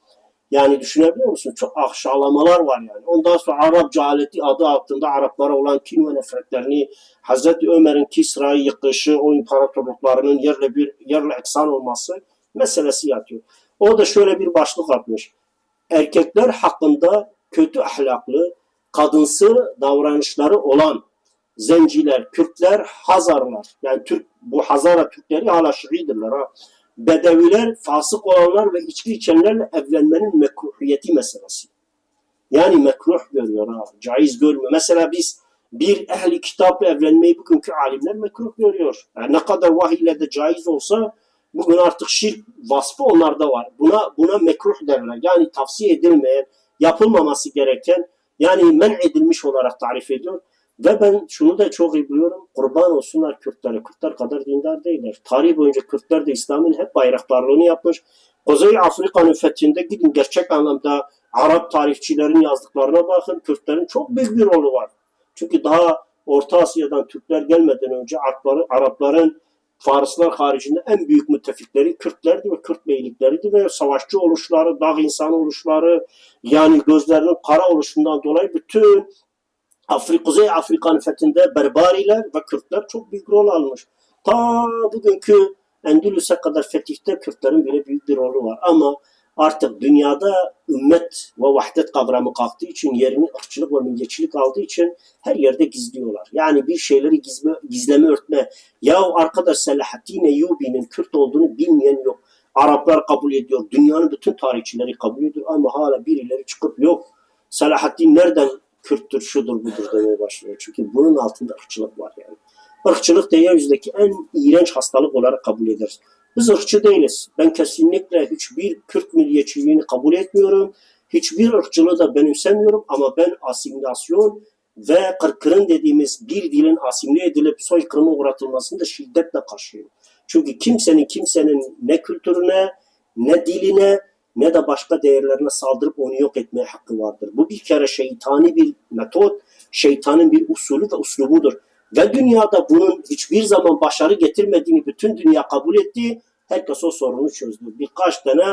Yani düşünebiliyor musun? Çok aşağılamalar var yani. Ondan sonra Arap cehaleti adı altında Araplara olan kin ve nefretlerini, Hazreti Ömer'in Kisra'yı yıkışı, o imparatorluklarının yerle bir yerle eksan olması meselesi yatıyor. O da şöyle bir başlık atmış. Erkekler hakkında kötü ahlaklı, kadınsı davranışları olan Zenciler, Kürtler, Hazarlar. Yani Türk, bu Hazara Türkleri hala Şiidirler ha. Bedeviler, fasık olanlar ve içki içenlerle evlenmenin mekruhiyeti meselesi. Yani mekruh görüyor ha. Caiz görmüyor. Mesela biz bir ehli kitapla evlenmeyi bugünkü alimler mekruh görüyor. Yani ne kadar vahiyle de caiz olsa bugün artık şirk vasfı onlarda var. Buna buna mekruh derler. Yani tavsiye edilmeyen, yapılmaması gereken, yani men edilmiş olarak tarif ediyor. Ve ben şunu da çok iyi biliyorum. Kurban olsunlar Kürtlere. Kürtler kadar dindar değiller. Tarih boyunca Kürtler de İslam'ın hep bayraktarlığını yapmış. Kuzey Afrika'nın fethinde gidin gerçek anlamda Arap tarihçilerin yazdıklarına bakın. Kürtlerin çok büyük bir rolü var. Çünkü daha Orta Asya'dan Türkler gelmeden önce Arapları, Arapların Farslar haricinde en büyük müttefikleri Kürtlerdi ve Kürt beylikleriydi ve savaşçı oluşları, dağ insanı oluşları yani gözlerinin kara oluşundan dolayı bütün Afrika, Kuzey Afrika'nın fethinde Berbariler ve Kürtler çok büyük rol almış. Ta bugünkü Endülüs'e kadar fetihte Kürtlerin bile büyük bir rolü var. Ama artık dünyada ümmet ve vahdet kavramı kalktığı için, yerini ırkçılık ve milliyetçilik aldığı için her yerde gizliyorlar. Yani bir şeyleri gizme, gizleme, örtme. Yahu arkadaş Selahaddin Eyyubi'nin Kürt olduğunu bilmeyen yok. Araplar kabul ediyor. Dünyanın bütün tarihçileri kabul ediyor. Ama hala birileri çıkıp yok. Selahaddin nereden? Kürttür, şudur, budur demeye başlıyor. Çünkü bunun altında ırkçılık var yani. Irkçılık yeryüzündeki en iğrenç hastalık olarak kabul ederiz. Biz ırkçı değiliz. Ben kesinlikle hiçbir Kürt milliyetçiliğini kabul etmiyorum. Hiçbir ırkçılığı da benimsemiyorum ama ben asimilasyon ve kırkırın dediğimiz bir dilin asimile edilip soykırıma uğratılmasını da şiddetle karşıyım. Çünkü kimsenin kimsenin ne kültürüne, ne diline, ne de başka değerlerine saldırıp onu yok etmeye hakkı vardır. Bu bir kere şeytani bir metot, şeytanın bir usulü ve uslubudur. Ve dünyada bunun hiçbir zaman başarı getirmediğini bütün dünya kabul etti. herkes o sorunu çözdü. Birkaç tane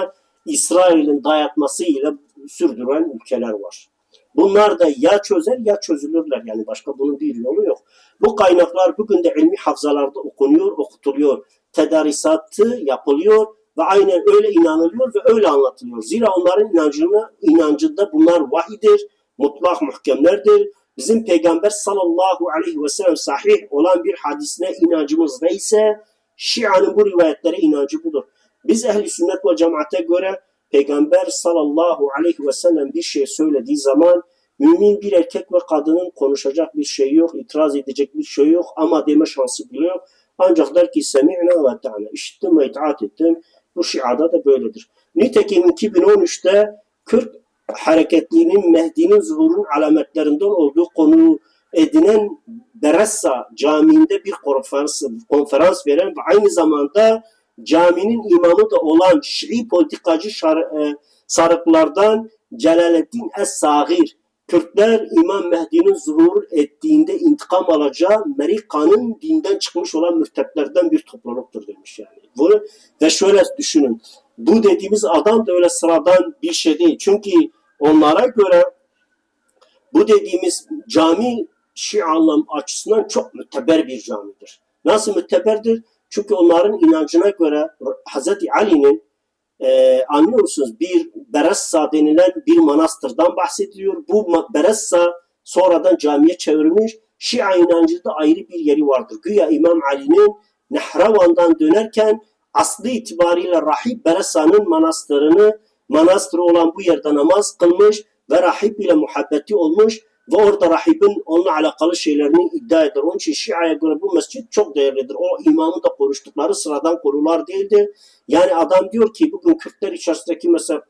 İsrail'in dayatmasıyla sürdüren ülkeler var. Bunlar da ya çözer ya çözülürler. Yani başka bunun bir yolu yok. Bu kaynaklar bugün de ilmi hafızalarda okunuyor, okutuluyor. Tedarisatı yapılıyor ve aynen öyle inanılıyor ve öyle anlatılıyor. Zira onların inancına, inancında bunlar vahidir, mutlak muhkemlerdir. Bizim Peygamber sallallahu aleyhi ve sellem sahih olan bir hadisine inancımız neyse, Şia'nın bu rivayetlere inancı budur. Biz Ehl-i Sünnet ve Cemaat'e göre Peygamber sallallahu aleyhi ve sellem bir şey söylediği zaman mümin bir erkek ve kadının konuşacak bir şey yok, itiraz edecek bir şey yok ama deme şansı bile yok. Ancak der ki semi'na ve ta'na, işittim ve itaat ettim. Bu Şia'da da böyledir. Nitekim iki bin on üçte Kürt hareketliğinin, Mehdi'nin zuhurun alametlerinden olduğu konu edinen Beressa Camii'nde bir konferans, konferans veren ve aynı zamanda caminin imamı da olan Şii politikacı sarıklardan Celaleddin Es-Sagir, Kürtler İmam Mehdi'nin zuhur ettiğinde intikam alacağı Amerika'nın dinden çıkmış olan mürtetlerden bir topluluktur demiş yani. Bunu ve şöyle düşünün, bu dediğimiz adam da öyle sıradan bir şey değil. Çünkü onlara göre bu dediğimiz cami Şii anlam açısından çok müteber bir camidir. Nasıl müteberdir? Çünkü onların inancına göre Hazreti Ali'nin e, anlıyor musunuz bir Beressa denilen bir manastırdan bahsediliyor. Bu Beressa sonradan camiye çevirmiş. Şia inancında ayrı bir yeri vardır. Güya İmam Ali'nin Nehravan'dan dönerken aslı itibariyle Rahip Beressa'nın manastırını, manastırı olan bu yerde namaz kılmış ve Rahip ile muhabbeti olmuş. Ve orada rahibin onunla alakalı şeylerini iddia eder. Onun için Şia'ya göre bu mescit çok değerlidir. O imamın da konuştukları sıradan konular değildir. Yani adam diyor ki bugün Kürtler içerisindeki mesela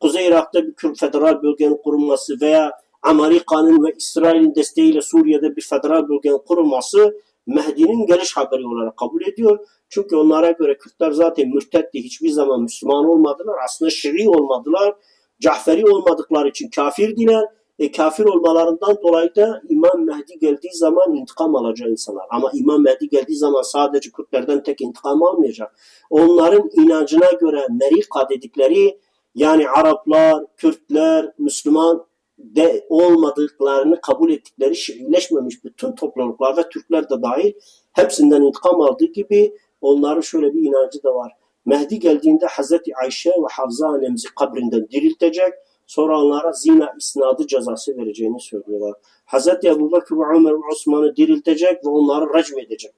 Kuzey Irak'ta bir Kürt federal bölgenin kurulması veya Amerika'nın ve İsrail'in desteğiyle Suriye'de bir federal bölgenin kurulması Mehdi'nin geliş haberi olarak kabul ediyor. Çünkü onlara göre Kürtler zaten mürtetti. Hiçbir zaman Müslüman olmadılar. Aslında Şii olmadılar. Cahferi olmadıkları için kafirdiler. E, kafir olmalarından dolayı da İmam Mehdi geldiği zaman intikam alacak insanlar. Ama İmam Mehdi geldiği zaman sadece Kürtlerden tek intikam almayacak. Onların inancına göre Merika dedikleri yani Araplar, Kürtler, Müslüman de olmadıklarını kabul ettikleri Şiileşmemiş bütün topluluklar ve Türkler de dahil hepsinden intikam aldığı gibi onların şöyle bir inancı da var. Mehdi geldiğinde Hazreti Ayşe ve Hafsa annemizi kabrinden diriltecek. Sonra onlara zina isnadı cezası vereceğini söylüyorlar. Hazreti Ebubekir ve Ömer ve Osman'ı diriltecek ve onları recm edecek.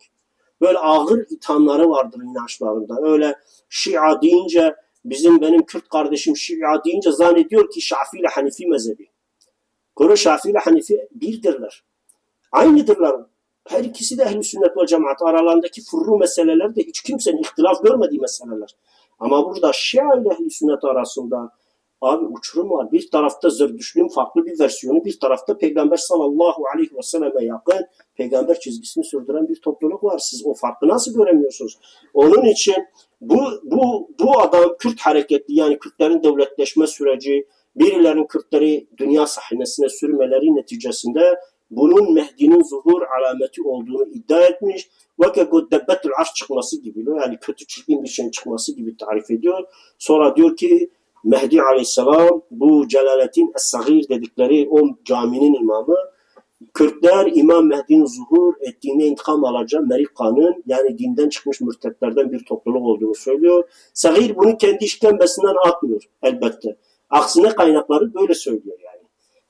Böyle ağır ithamları vardır inançlarında. Öyle Şia deyince bizim benim Kürt kardeşim Şia deyince zannediyor ki Şafii ile Hanifi mezhebi. Kuru Şafii ile Hanifi birdirler. Aynıdırlar. Her ikisi de Ehl-i Sünnet ve Cemaat aralarındaki furru meseleler de hiç kimsenin ihtilaf görmediği meseleler. Ama burada Şia ile Ehl-i Sünnet arasında abi uçurum var. Bir tarafta Zerdüştlüğün farklı bir versiyonu, bir tarafta Peygamber sallallahu aleyhi ve selleme yakın peygamber çizgisini sürdüren bir topluluk var. Siz o farkı nasıl göremiyorsunuz? Onun için bu bu bu adam Kürt hareketli yani Kürtlerin devletleşme süreci, birilerinin Kürtleri dünya sahnesine sürmeleri neticesinde bunun Mehdi'nin zuhur alameti olduğunu iddia etmiş. وَكَقُدْ دَبَّتُ الْعَرْشِ çıkması gibi yani kötü çirkin bir şeyin çıkması gibi tarif ediyor. Sonra diyor ki Mehdi aleyhisselam bu Celaleddin Es-Sagir dedikleri o caminin imamı Kürtler İmam Mehdi'nin zuhur ettiğine intikam alacağı Merika'nın yani dinden çıkmış mürtetlerden bir topluluk olduğunu söylüyor. Sagir bunu kendi işkembesinden atmıyor elbette. Aksine kaynakları böyle söylüyor yani.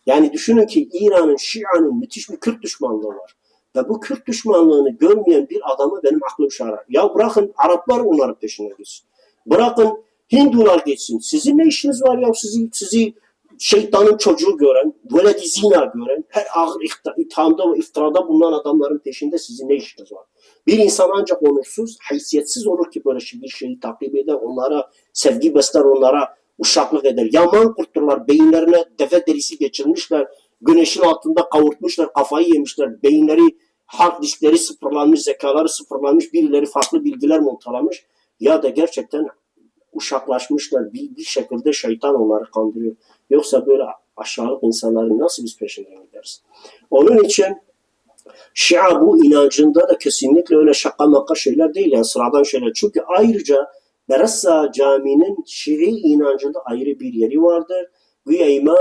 Yani düşünün ki İran'ın, Şia'nın müthiş bir Kürt düşmanlığı var. Ve bu Kürt düşmanlığını görmeyen bir adamı benim aklım şarar. Ya bırakın Araplar onların peşine gitsin. Bırakın Hindular geçsin. Sizin ne işiniz var ya? Sizi, sizi şeytanın çocuğu gören, böyle zina gören, her ağır ithamda ve iftirada bulunan adamların peşinde sizin ne işiniz var? Bir insan ancak onursuz, haysiyetsiz olur ki böyle bir şeyi takip eder, onlara sevgi besler, onlara uşaklık eder. Yaman kurtturlar, beyinlerine deve derisi geçirmişler, güneşin altında kavurtmuşlar, kafayı yemişler, beyinleri, hard diskleri sıfırlanmış, zekaları sıfırlanmış, birileri farklı bilgiler montalamış ya da gerçekten uşaklaşmışlar. Bir, bir şekilde şeytan onları kandırıyor. Yoksa böyle aşağılık insanların nasıl biz peşinden gideriz? Onun için Şia bu inancında da kesinlikle öyle şaka maka şeyler değil, yani sıradan şeyler. Çünkü ayrıca Beressa Camii'nin Şii inancında ayrı bir yeri vardır. Ve İmam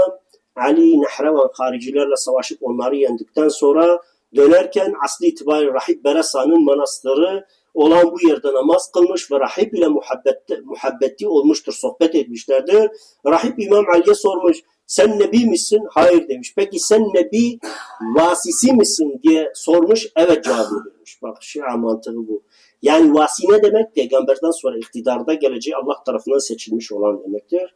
Ali Nahravan haricilerle savaşıp onları yendikten sonra dönerken asli itibariyle Rahip Beressa'nın manastırı olan bu yerde namaz kılmış ve Rahip ile muhabbeti, muhabbeti olmuştur, sohbet etmişlerdir. Rahip İmam Ali'ye sormuş, sen Nebi misin? Hayır demiş. Peki sen Nebi vasisi misin diye sormuş, evet cevabı demiş. Bak Şia mantığı bu. Yani vasi ne demek? Peygamberden sonra iktidarda geleceği Allah tarafından seçilmiş olan demektir.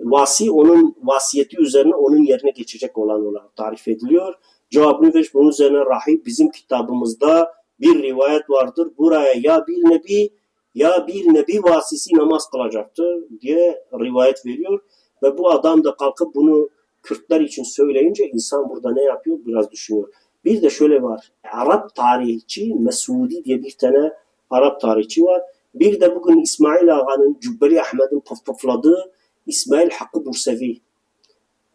Vasi, onun vasiyeti üzerine onun yerine geçecek olan olarak tarif ediliyor. Cevabını vermiş, bunun üzerine Rahip, bizim kitabımızda bir rivayet vardır. Buraya ya bir nebi ya bir nebi vasisi namaz kılacaktır diye rivayet veriyor. Ve bu adam da kalkıp bunu Kürtler için söyleyince insan burada ne yapıyor? Biraz düşünüyor. Bir de şöyle var. Arap tarihçi Mesudi diye bir tane Arap tarihçi var. Bir de bugün İsmail Ağa'nın, Cübbeli Ahmet'in pıfpıfladığı İsmail Hakkı Bursevi.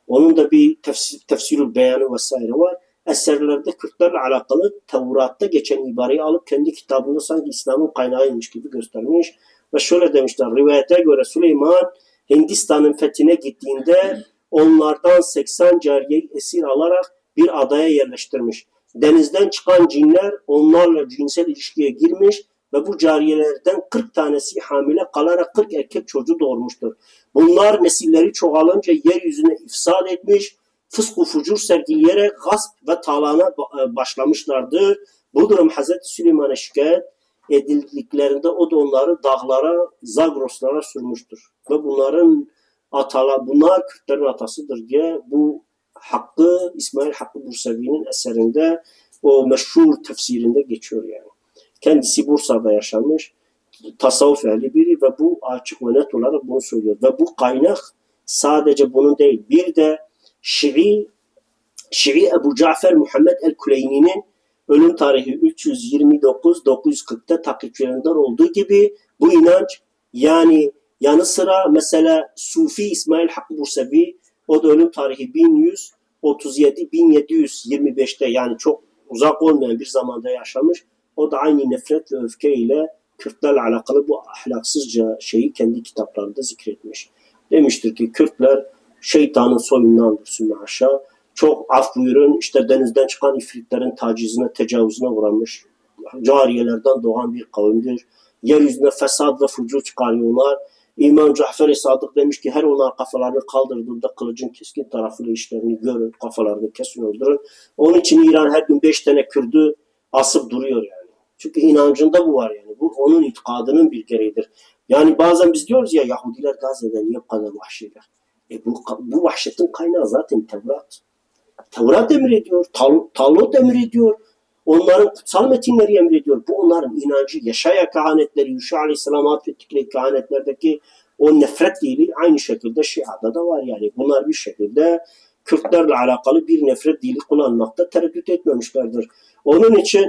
Onun da bir tefsir, tefsirül beyanı vesaire var. Eserlerde Kürtlerle alakalı Tevrat'ta geçen ibareyi alıp kendi kitabında sanki İslam'ın kaynağıymış gibi göstermiş. Ve şöyle demişler, rivayete göre Süleyman Hindistan'ın fethine gittiğinde onlardan seksen cariyeyi esir alarak bir adaya yerleştirmiş. Denizden çıkan cinler onlarla cinsel ilişkiye girmiş ve bu cariyelerden kırk tanesi hamile kalarak kırk erkek çocuğu doğurmuştur. Bunlar nesilleri çoğalınca yeryüzüne ifsad etmiş, fısk-ı fucur sergileyerek gasp ve talana başlamışlardır. Bu durum Hazreti Süleyman'a şikayet edildiklerinde o da onları dağlara, Zagroslara sürmüştür. Ve bunların atala, bunlar Kürtlerin atasıdır diye bu Hakkı, İsmail Hakkı Bursevi'nin eserinde, o meşhur tefsirinde geçiyor yani. Kendisi Bursa'da yaşamış, tasavvuf ehli biri ve bu açık ve net olarak bunu söylüyor. Ve bu kaynak sadece bunun değil, bir de Şii, Şii Ebu Cafer Muhammed el-Kuleyni'nin ölüm tarihi üç yüz yirmi dokuz dokuz yüz kırk'ta takipçilerinden olduğu gibi bu inanç, yani yanı sıra mesela Sufi İsmail Hakkı Bursevi, o da ölüm tarihi bin yüz otuz yedi bin yedi yüz yirmi beş'te, yani çok uzak olmayan bir zamanda yaşamış. O da aynı nefret ve öfke ile Kürtlerle alakalı bu ahlaksızca şeyi kendi kitaplarında zikretmiş. Demiştir ki Kürtler şeytanın soyundandır sümme aşağı. Çok af buyurun, işte denizden çıkan ifritlerin tacizine, tecavüzüne uğramış. Cariyelerden doğan bir kavimdir. Yeryüzüne fesad ve fucur çıkarıyorlar. İmam Cafer-i Sadık demiş ki her onlar kafalarını kaldırdığında kılıcın keskin tarafıyla işlerini görün, kafalarını kesin öldürün. Onun için İran her gün beş tane Kürt'ü asıp duruyor yani. Çünkü inancında bu var yani. Bu onun itikadının bir gereğidir. Yani bazen biz diyoruz ya Yahudiler Gazze'de niye bu kadar vahşiler? E bu, bu vahşetin kaynağı zaten Tevrat. Tevrat emrediyor, Talmud emrediyor, onların kutsal metinleri emrediyor. Bu onların inancı, Yaşaya kehanetleri, Yuşa Aleyhisselam'a atfettikleri kehanetlerdeki o nefret dili aynı şekilde Şia'da da var yani. Bunlar bir şekilde Kürtlerle alakalı bir nefret dili kullanmakta tereddüt etmemişlerdir. Onun için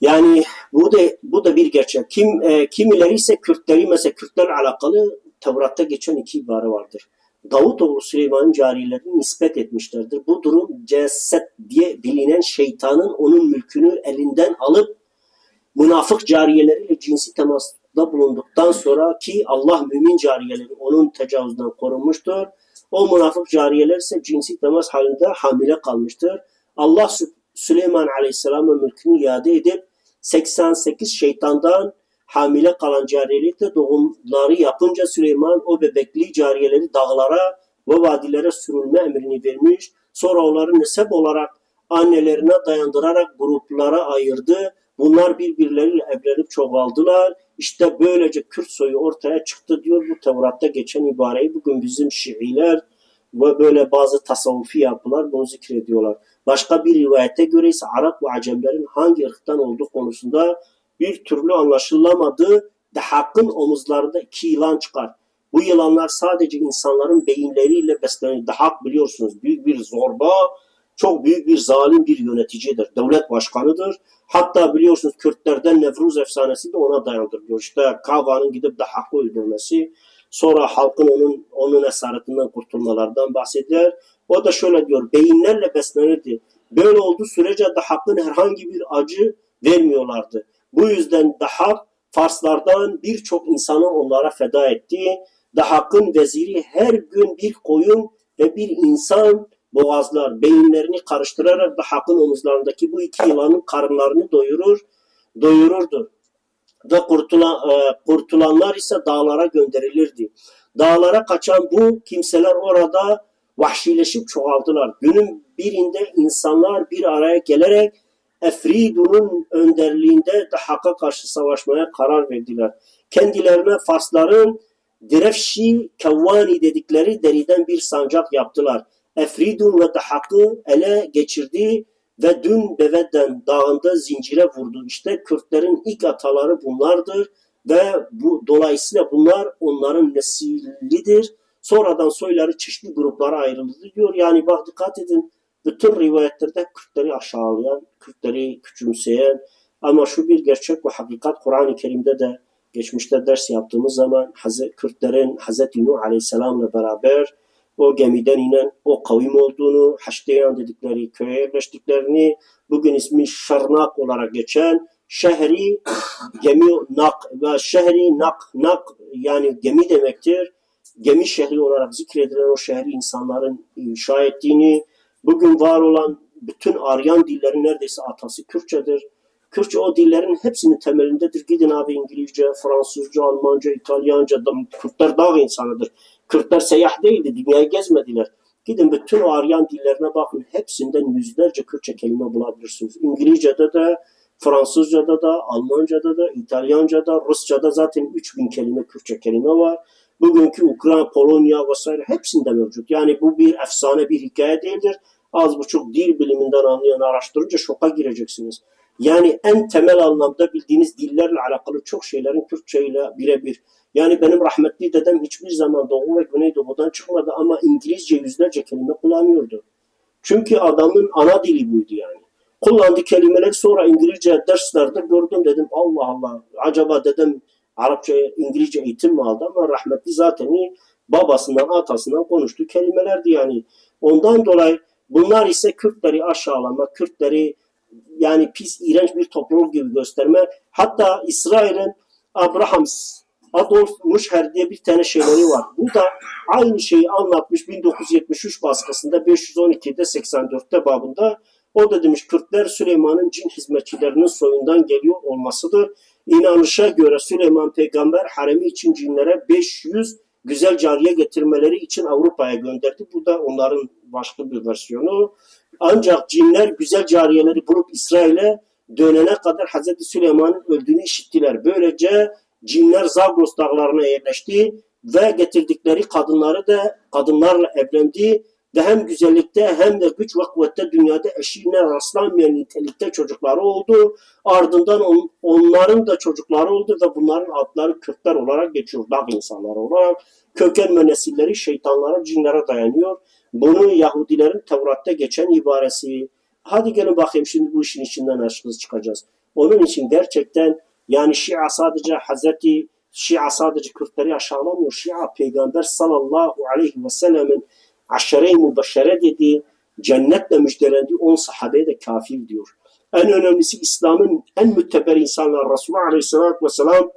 yani bu da, bu da bir gerçek. Kim, e, kimileri ise Kürtleri, mesela Kürtlerle alakalı Tevrat'ta geçen iki ibare vardır. Davutoğlu Süleyman'ın carilerini nispet etmişlerdir. Bu durum ceset diye bilinen şeytanın onun mülkünü elinden alıp münafık cariyeleriyle cinsi temasta bulunduktan sonra ki Allah mümin cariyeleri onun tecavüzden korunmuştur. O münafık cariyeler ise cinsi temas halinde hamile kalmıştır. Allah Süleyman Aleyhisselam'ın mülkünü iade edip seksen sekiz şeytandan hamile kalan cariyelikte doğumları yapınca Süleyman o bebekli cariyeleri dağlara ve vadilere sürülme emrini vermiş. Sonra onları nesep olarak annelerine dayandırarak gruplara ayırdı. Bunlar birbirleriyle evlenip çoğaldılar. İşte böylece Kürt soyu ortaya çıktı diyor. Bu Tevrat'ta geçen ibareyi bugün bizim Şiiler ve böyle bazı tasavvufi yapılar bunu zikrediyorlar. Başka bir rivayete göre ise Arap ve Acemlerin hangi ırktan olduğu konusunda bir türlü anlaşılamadığı, dahakın omuzlarında iki yılan çıkar. Bu yılanlar sadece insanların beyinleriyle beslenir. Dahak biliyorsunuz büyük bir zorba, çok büyük bir zalim bir yöneticidir. Devlet başkanıdır. Hatta biliyorsunuz Kürtlerden Nevruz efsanesi de ona dayandırılıyor. İşte Kava'nın gidip Dahak'ı öldürmesi, sonra halkın onun, onun esaretinden kurtulmalardan bahsediyor. O da şöyle diyor, beyinlerle beslenirdi. Böyle olduğu sürece Dahak'ın herhangi bir acı vermiyorlardı. Bu yüzden Dahak, Farslardan birçok insanı onlara feda etti. Dahak'ın veziri her gün bir koyun ve bir insan boğazlar, beyinlerini karıştırarak Dahak'ın omuzlarındaki bu iki yılanın karınlarını doyurur, doyururdu. Ve kurtulan, e, kurtulanlar ise dağlara gönderilirdi. Dağlara kaçan bu kimseler orada vahşileşip çoğaldılar. Günün birinde insanlar bir araya gelerek Efridun'un önderliğinde Dahak'a karşı savaşmaya karar verdiler. Kendilerine Farsların Direfşi Kevvani dedikleri deriden bir sancak yaptılar. Efridun ve Dahak'ı ele geçirdi ve dün Bevedden dağında zincire vurdu. İşte Kürtlerin ilk ataları bunlardır ve bu, dolayısıyla bunlar onların nesilidir. Sonradan soyları çeşitli gruplara ayrıldı diyor. Yani bak dikkat edin, bütün rivayetlerde Kürtleri aşağılayan, Kürtleri küçümseyen, ama şu bir gerçek ve hakikat, Kur'an-ı Kerim'de de geçmişte ders yaptığımız zaman Kürtlerin Hz. Nuh Aleyhisselam'la beraber o gemiden inen o kavim olduğunu, Haşteyan dedikleri köye yerleştiklerini, bugün ismi Şarnak olarak geçen şehri gemi nak ve şehri nak nak yani gemi demektir. Gemi şehri olarak zikredilen o şehri insanların inşa ettiğini, bugün var olan bütün Aryan dillerin neredeyse atası Kürtçedir. Kürtçe o dillerin hepsinin temelindedir. Gidin abi İngilizce, Fransızca, Almanca, İtalyanca. Kürtler dağ insanıdır. Kürtler seyahat değildi, dünyayı gezmediler. Gidin bütün Aryan dillerine bakın. Hepsinden yüzlerce Kürtçe kelime bulabilirsiniz. İngilizce'de de, Fransızca'da da, Almanca'da da, İtalyanca'da, Rusça'da zaten üç bin kelime Kürtçe kelime var. Bugünkü Ukrayna, Polonya vesaire hepsinde mevcut. Yani bu bir efsane, bir hikaye değildir. Az buçuk dil biliminden anlayan araştırınca şoka gireceksiniz. Yani en temel anlamda bildiğiniz dillerle alakalı çok şeylerin Kürtçe ile birebir. Yani benim rahmetli dedem hiçbir zaman Doğu ve Güneydoğu'dan çıkmadı ama İngilizce yüzlerce kelime kullanıyordu. Çünkü adamın ana dili buydu yani. Kullandığı kelimeler sonra İngilizce derslerde gördüm, dedim Allah Allah, acaba dedem Arapça, İngilizce eğitim mi aldı? Ama rahmetli zaten babasından, atasından konuştuğu kelimelerdi yani. Ondan dolayı bunlar ise Kürtleri aşağılamak, Kürtleri yani pis, iğrenç bir topluluk gibi gösterme. Hatta İsrail'in Abrahams, Adolf Müşher diye bir tane şeyleri var. Bu da aynı şeyi anlatmış bin dokuz yüz yetmiş üç baskısında, beş yüz on iki'de, seksen dört'te babında. O da demiş Kürtler Süleyman'ın cin hizmetçilerinin soyundan geliyor olmasıdır. İnanışa göre Süleyman peygamber haremi için cinlere beş yüz güzel cariye getirmeleri için Avrupa'ya gönderdi. Bu da onların başka bir versiyonu. Ancak cinler güzel cariyeleri bulup İsrail'e dönene kadar Hazreti Süleyman'ın öldüğünü işittiler. Böylece cinler Zagros dağlarına yerleşti ve getirdikleri kadınları da kadınlarla evlendi ve hem güzellikte hem de güç ve kuvvette dünyada eşine rastlanmayan nitelikte çocukları oldu. Ardından on, onların da çocukları oldu ve bunların adları Kürtler olarak geçiyor, dağ insanları olarak. Köken ve nesilleri şeytanlara, cinlere dayanıyor. Bunu Yahudilerin Tevrat'ta geçen ibaresi. Hadi gelin bakayım, şimdi bu işin içinden aşkız çıkacağız. Onun için gerçekten yani Şia sadece Hazreti Şia sadece Kürtleri aşağılamıyor. Şia Peygamber sallallahu aleyhi ve sellemin aşere-i mübeşşere dediği, cennetle müjdelendiği on sahabeye de kafir diyor. En önemlisi İslam'ın en müteber insanlar Resulullah aleyhissalatü vesselam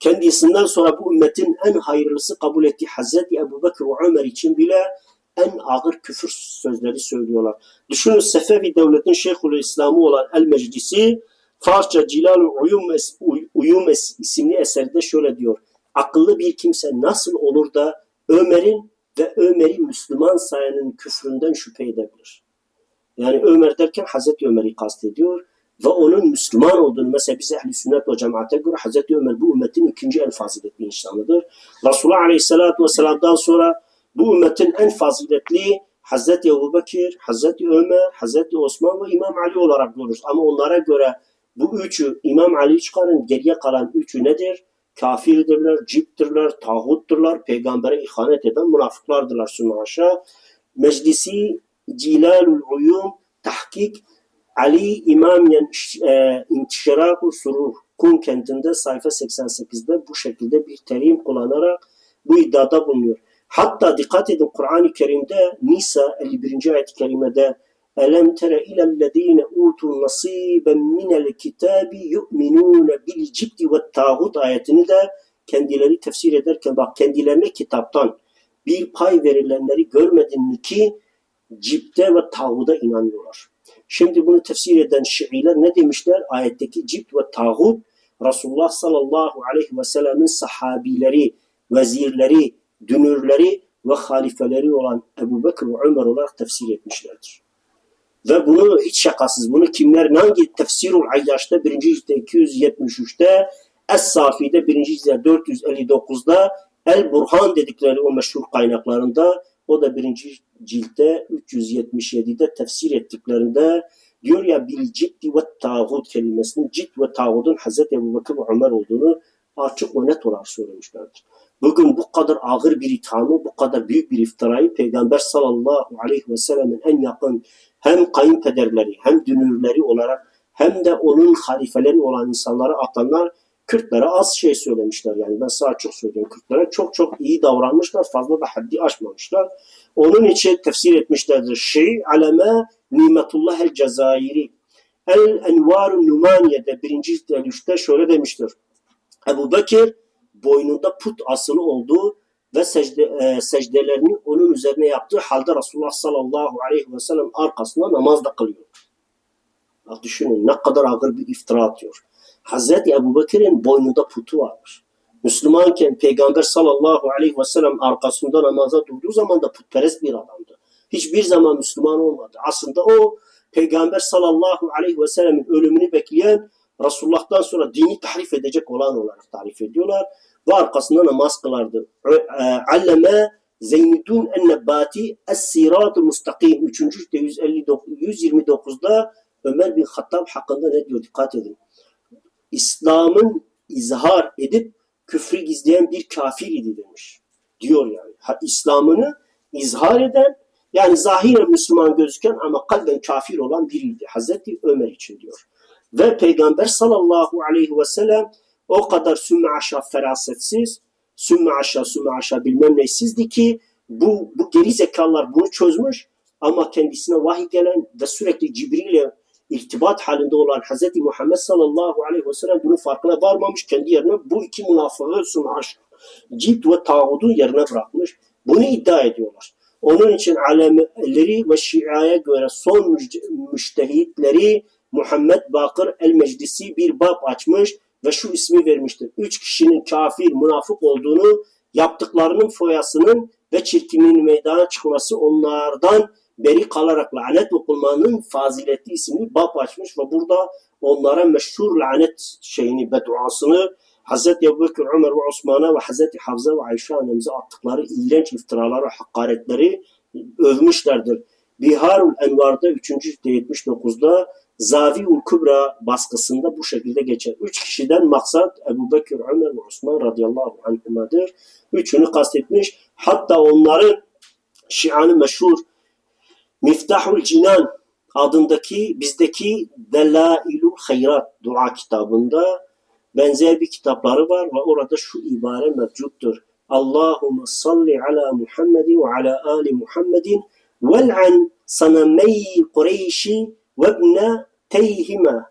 kendisinden sonra bu ümmetin en hayırlısı kabul ettiği Hazreti Ebu Bekir ve Ömer için bile en ağır küfür sözleri söylüyorlar. Düşünün Sefevi Devlet'in Şeyhülislam'ı olan El Meclisi Farsça Cilal-ı Uyum isimli eserde şöyle diyor. Akıllı bir kimse nasıl olur da Ömer'in ve Ömer'i Müslüman sayanın küfründen şüphe edebilir. Yani Ömer derken Hazreti Ömer'i kastediyor ve onun Müslüman olduğunu, mesela biz Ehl-i Sünnet ve Cemaat'e göre Hazreti Ömer bu ümmetin ikinci en faziletli insanıdır. Resulullah Aleyhisselatü Vesselam'dan sonra bu ümmetin en faziletli Hazreti Ebubekir, Hazreti Ömer, Hazreti Osman ve İmam Ali olarak görürüz. Ama onlara göre bu üçü, İmam Ali çıkarın, geriye kalan üçü nedir? Kafirdirler, ciptirler, tağutturlar, peygambere ihanet eden münafıklardırlar sunu aşağı. Meclisi Cilalul Uyum tahkik Ali İmamyen e, İntişarak-ı Surur Kum kentinde sayfa seksen sekiz'de bu şekilde bir terim kullanarak bu iddiada bulunuyor. Hatta dikkat edin Kur'an-ı Kerim'de Nisa elli birinci ayet-i kerimede أَلَمْ تَرَ إِلَى الَّذ۪ينَ اُوتُوا نَص۪يبًا مِنَ الْكِتَابِ يُؤْمِنُونَ بِالْجِبْدِ وَالْتَاغُوتِ ayetini de kendileri tefsir ederken, bak kendilerine kitaptan bir pay verilenleri görmedin mi ki cipte ve tağuda inanıyorlar. Şimdi bunu tefsir eden Şiiler ne demişler? Ayetteki cipt ve tağut Resulullah sallallahu aleyhi ve sellemin sahabileri, vezirleri, dünürleri ve halifeleri olan Ebu Bekir ve Ömer olarak tefsir etmişlerdir. Ve bunu hiç şakasız, bunu kimler, hangi tefsirul Ayyaş'ta birinci cilde iki yüz yetmiş üç'te, Es-Safi'de birinci cilde dört yüz elli dokuz'da, El-Burhan dedikleri o meşhur kaynaklarında, o da birinci cilde üç yüz yetmiş yedi'de tefsir ettiklerinde diyor ya, bil ciddi ve tağut kelimesinin cidd ve tağudun Hazreti Ebubekir ve Ömer olduğunu açık ve net olarak söylemişlerdir. Bugün bu kadar ağır bir ithamı, bu kadar büyük bir iftirayı Peygamber sallallahu aleyhi ve sellemin en yakın hem kayınpederleri hem dünürleri olarak hem de onun halifeleri olan insanlara atanlar Kürtlere az şey söylemişler. Yani ben sana çok söylüyorum, Kürtlere çok çok iyi davranmışlar, fazla da haddi aşmamışlar. Onun için tefsir etmişlerdir. Şii aleme Nimetullah el Cezayiri El-Envar-ı Numaniye'de birinci cilde şöyle demiştir. Ebu Bekir boynunda put asılı olduğu ve secde, e, secdelerini onun üzerine yaptığı halde Resulullah sallallahu aleyhi ve sellem arkasında namaz da kılıyor. Bak düşünün ne kadar ağır bir iftira atıyor. Hazreti Ebubekir'in boynunda putu varmış. Müslümanken Peygamber sallallahu aleyhi ve sellem arkasında namaza durduğu zaman da putperest bir adamdı. Hiçbir zaman Müslüman olmadı. Aslında o Peygamber sallallahu aleyhi ve sellemin ölümünü bekleyen, Resulullah'tan sonra dini tahrif edecek olan olarak tarif ediyorlar. Ve arkasında namaz kılardı. Alleme Zeynidun en-Nebbati Es-Sirat-ı Mustakim üçüncü yüz yirmi dokuz'da Ömer bin Hattab hakkında ne diyor? Dikkat edin. İslam'ın izhar edip küfrü gizleyen bir kafir idi demiş. Diyor yani. İslam'ını izhar eden, yani zahiren Müslüman gözüken ama kalben kafir olan biriydi. Hazreti Ömer için diyor. Ve Peygamber sallallahu aleyhi ve sellem o kadar sümme aşağı ferasetsiz, sümme aşağı, sümme aşağı bilmem neysizdi ki bu, bu geri zekalar bunu çözmüş ama kendisine vahiy gelen ve sürekli Cibril'le irtibat halinde olan Hz. Muhammed sallallahu aleyhi ve sellem bunun farkına varmamış, kendi yerine bu iki münafığı sümme aşağı, cidd ve tağudun yerine bırakmış. Bunu iddia ediyorlar. Onun için alemeleri ve Şia'ya göre son müştehitleri Muhammed Bakır el-Meclisi bir bab açmış ve şu ismi vermiştir. Üç kişinin kafir, münafık olduğunu, yaptıklarının foyasının ve çirkinliğinin meydana çıkması onlardan beri kalarak lanet okunmanın fazileti isimli bab açmış ve burada onlara meşhur lanet şeyini, beduasını Hz. Ebubekir, Ömer ve Osman'a ve Hz. Hafsa ve Ayşe annemize attıkları iğrenç iftiraları, hakaretleri övmüşlerdir. Biharul Envar'da üçüncü yetmiş dokuz'da Zaviul Kübra baskısında bu şekilde geçer. Üç kişiden maksat Ebubekir, Ömer ve Osman radıyallahu anhümadır. Üçünü kastetmiş. Hatta onların Şia'nın meşhur Miftahul Cinan adındaki bizdeki Delailul Hayrat dua kitabında benzer bir kitapları var ve orada şu ibare mevcuttur. Allahümme salli ala Muhammedin ve ala Ali Muhammedin vel'an sanamey Kureyşi وَبْنَا تَيْهِمَا.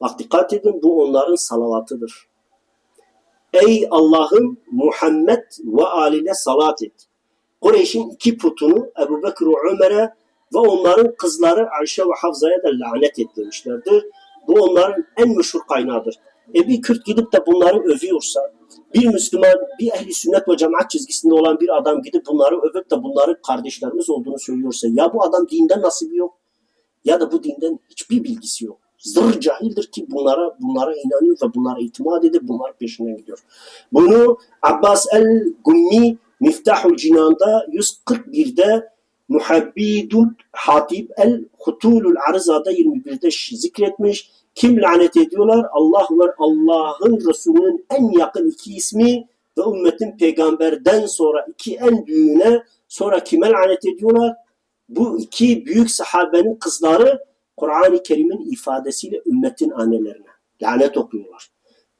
Bak dikkat edin, bu onların salavatıdır. Ey Allah'ım Muhammed ve âline salat et. Kureyş'in iki putunu Ebu Bekir ve Ömer'e ve onların kızları Ayşe ve Hafza'ya da lanet et demişlerdir. Bu onların en meşhur kaynağıdır. E bir Kürt gidip de bunları övüyorsa, bir Müslüman, bir ehli sünnet ve cemaat çizgisinde olan bir adam gidip bunları övüp de bunları kardeşlerimiz olduğunu söylüyorsa, ya bu adam dinden nasibi yok, ya da bu dinden hiçbir bilgisi yok. Zır cahildir ki bunlara bunlara inanıyor ve bunlara itimat edip bunlar peşinden gidiyor. Bunu Abbas el-Gummi Miftahul Cinan'da yüz kırk bir'de Muhabbidul Hatib el-Hutulul Arza'da yirmi bir'de zikretmiş. Kim lanet ediyorlar? Allah ve Allah'ın Resulü'nün en yakın iki ismi ve ümmetin peygamberden sonra iki en büyüğüne, sonra kime lanet ediyorlar? Bu iki büyük sahabenin kızları Kur'an-ı Kerim'in ifadesiyle ümmetin annelerine lanet okuyorlar.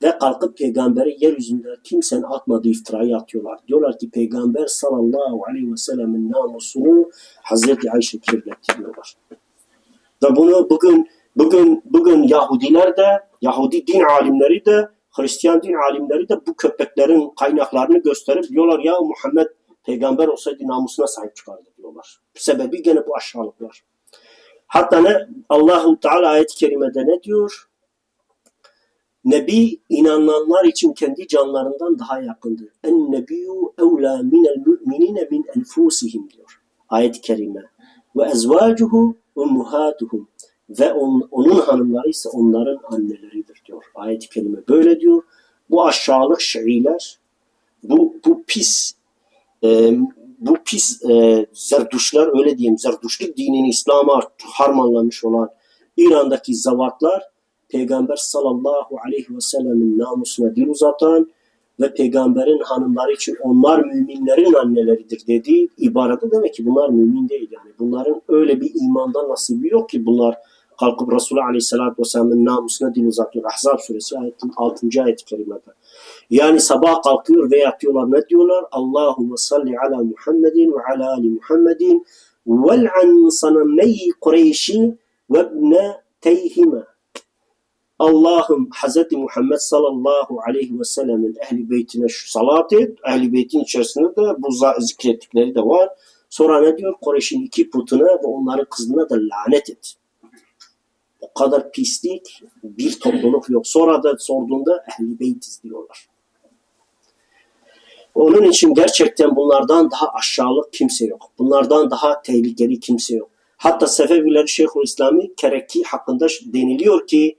Ve kalkıp peygambere yeryüzünde kimsenin atmadığı iftirayı atıyorlar. Diyorlar ki Peygamber sallallahu aleyhi ve sellemin namusunu Hazreti Ayşe kirletti diyorlar. Ve bunu bugün bugün bugün Yahudiler de, Yahudi din alimleri de, Hristiyan din alimleri de bu köpeklerin kaynaklarını gösterip diyorlar ya Muhammed peygamber olsaydı namusuna sahip çıkardı diyorlar. Sebebi gene bu aşağılıklar. Hatta ne Allah-u Teala ayet-i kerimede ne diyor? Nebi inananlar için kendi canlarından daha yakındır. En nebiyyü evlâ minel mü'minine min enfusihim diyor. Ayet-i kerime. Ve ezvâcuhu ummuhâtuhum. Ve on, onun hanımları ise onların anneleridir diyor. Ayet-i kerime böyle diyor. Bu aşağılık Şiiler, bu, bu pis, e, bu pis e, Zerdüşler, öyle diyeyim, Zerdüşlük dinini İslam'a harmanlamış olan İran'daki zavatlar, Peygamber sallallahu aleyhi ve sellemin namusuna dil uzatan ve peygamberin hanımları için onlar müminlerin anneleridir dediği ibarede demek ki bunlar mümin değil yani. Bunların öyle bir imandan nasibi yok ki bunlar kalkıp Resulullah aleyhissalatü vesselamın namusuna dil uzatıyor. Ahzab suresi ayetin altıncı ayet-i kerimede. Yani sabah kalkıyor ve yatıyorlar ne diyorlar? Allahümme salli ala Muhammedin ve ala ali Muhammedin vel'an sanameyi Kureyşin ve ibneteyhime. Allah'ım Hazreti Muhammed sallallahu aleyhi ve sellemin ehli beytine salat et. Ehli beytin içerisinde de bu zikrettikleri de var. Sonra ne diyor? Kureyş'in iki putuna ve onların kızına da lanet et. O kadar pislik, bir topluluk yok. Sonra da sorduğunda ehli beytiz diyorlar. Onun için gerçekten bunlardan daha aşağılık kimse yok. Bunlardan daha tehlikeli kimse yok. Hatta Sefevileri Şeyhülislam'ın Kereki hakkında deniliyor ki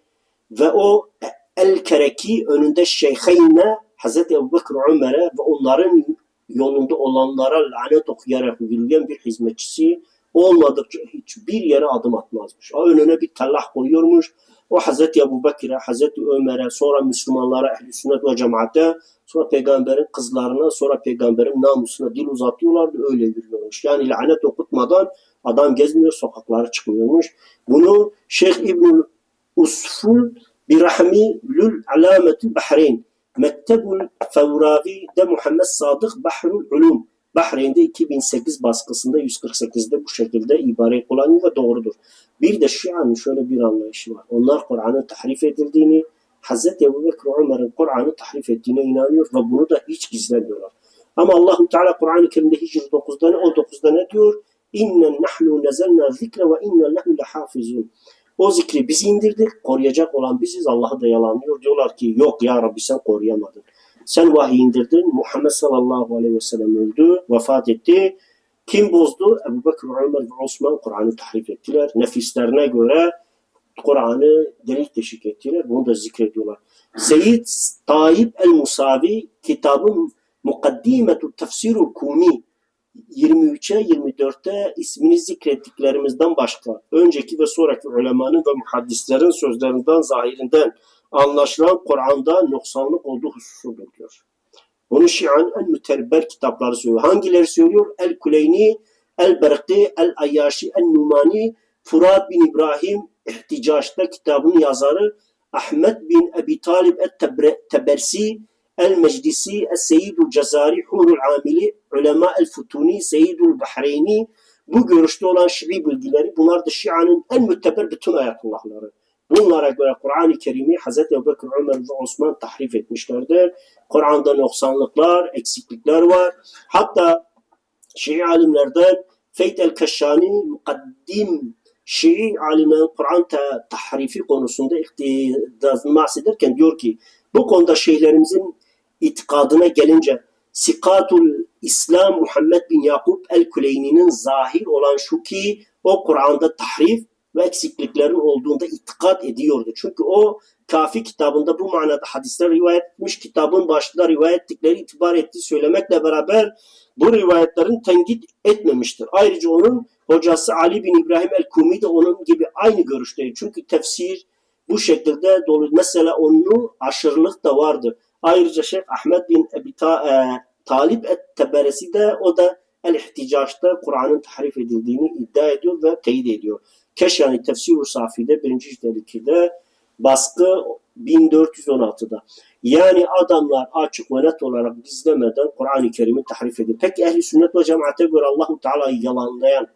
ve o el-Kereki önünde şeyhine Hazreti Ebubekir Ömer'e ve onların yolunda olanlara lanet okuyarak yürüyen bir hizmetçisi olmadıkça hiçbir yere adım atmazmış. O önüne bir tallah koyuyormuş. O Hazreti Ebubekir'e, Hazreti Ömer'e, sonra Müslümanlara, Ehl-i Sünnet ve Cemaat'e, sonra peygamberin kızlarına, sonra peygamberin namusuna dil uzatıyorlardı. Öyle yürüyormuş. Yani lanet okutmadan adam gezmiyor, sokaklara çıkmıyormuş. Bunu Şeyh İbn Usful birahmi lül alametul Bahreyn. Mektebul Fevravi de Muhammed Sadık Bahrul Ulum. Bahreyn'de iki bin sekiz baskısında yüz kırk sekizde bu şekilde ibareyi kullanıyor ve doğrudur. Bir de Şia'nın şöyle bir anlayışı var. Onlar Kur'an'ın tahrif edildiğini, Hz. Ebubekir Ömer'in Kur'an'ı tahrif ettiğine inanıyor ve bunu da hiç gizlemiyorlar. Ama Allah-u Teala Kur'an-ı Kerim'de Hicr on dokuzda ne diyor? İnnen nahnu nezelna zikre ve innen lehu lehafizun. O zikri biz indirdik, koruyacak olan biziz. Allah'ı da yalanlıyor. Diyorlar ki yok ya Rabbi sen koruyamadın. Sen vahiy indirdin. Muhammed sallallahu aleyhi ve sellem öldü, vefat etti. Kim bozdu? Ebubekir, Ömer ve Osman Kur'an'ı tahrif ettiler. Nefislerine göre Kur'an'ı delik deşik ettiler. Bunu da zikrediyorlar. Zeyd Tayyib el-Musavi kitabın Mukaddimetu Tefsirul Kumi yirmi üçe yirmi dörtte ismini zikrettiklerimizden başka önceki ve sonraki ulemanın ve muhaddislerin sözlerinden, zahirinden anlaşılan Kur'an'da noksanlık olduğu hususudur diyor. Bunu Şia'nın en müterber kitapları söylüyor. Hangileri söylüyor? El-Kuleyni, El-Berqi, El-Ayyaşi, El-Numani, Furat bin İbrahim, İhticaç'ta kitabının yazarı, Ahmet bin Ebi Talib el-Tebersi, El-Meclisi, El-Seyyidul Cezari, Hurul Amili, Ulema El-Futuni, Seyyidul Bahreyni. Bu görüşte olan Şii bilgileri, bunlar da Şia'nın en müteber bütün ayatullahları. Bunlara göre Kur'an-ı Kerim'i Hz. Ebubekir, Ömer ve Osman tahrif etmişlerdir. Kur'an'da noksanlıklar, eksiklikler var. Hatta Şii alimlerden Feyd el-Keşşani, mukaddim Şii alimlerin Kur'an tahrifi konusunda bahsederken diyor ki, bu konuda şeyhlerimizin itikadına gelince Sikatul İslam Muhammed bin Yakup el-Kuleyni'nin zahir olan şu ki o Kur'an'da tahrif ve eksikliklerin olduğunda itikad ediyordu. Çünkü o Kafi kitabında bu manada hadisler rivayet etmiş, kitabın başında rivayet ettikleri itibar ettiği söylemekle beraber bu rivayetlerin tenkit etmemiştir. Ayrıca onun hocası Ali bin İbrahim el-Kumi de onun gibi aynı görüşteydi. Çünkü tefsir bu şekilde dolu. Mesela onun aşırılık da vardır. Ayrıca Şeyh Ahmet bin Ebi Talib et-Teberesi de o da El-İhticaç'ta Kur'an'ın tahrif edildiğini iddia ediyor ve teyit ediyor. Keşanî Tefsir-i Safi'de birinci cilde baskı bin dört yüz on altıda. Yani adamlar açık ve net olarak gizlemeden Kur'an-ı Kerim'i tahrif ediyor. Peki Ehl-i Sünnet ve Cemaat'e göre Allah-u Teala'yı yalanlayan,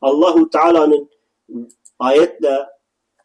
Allah-u Teala'nın ayetle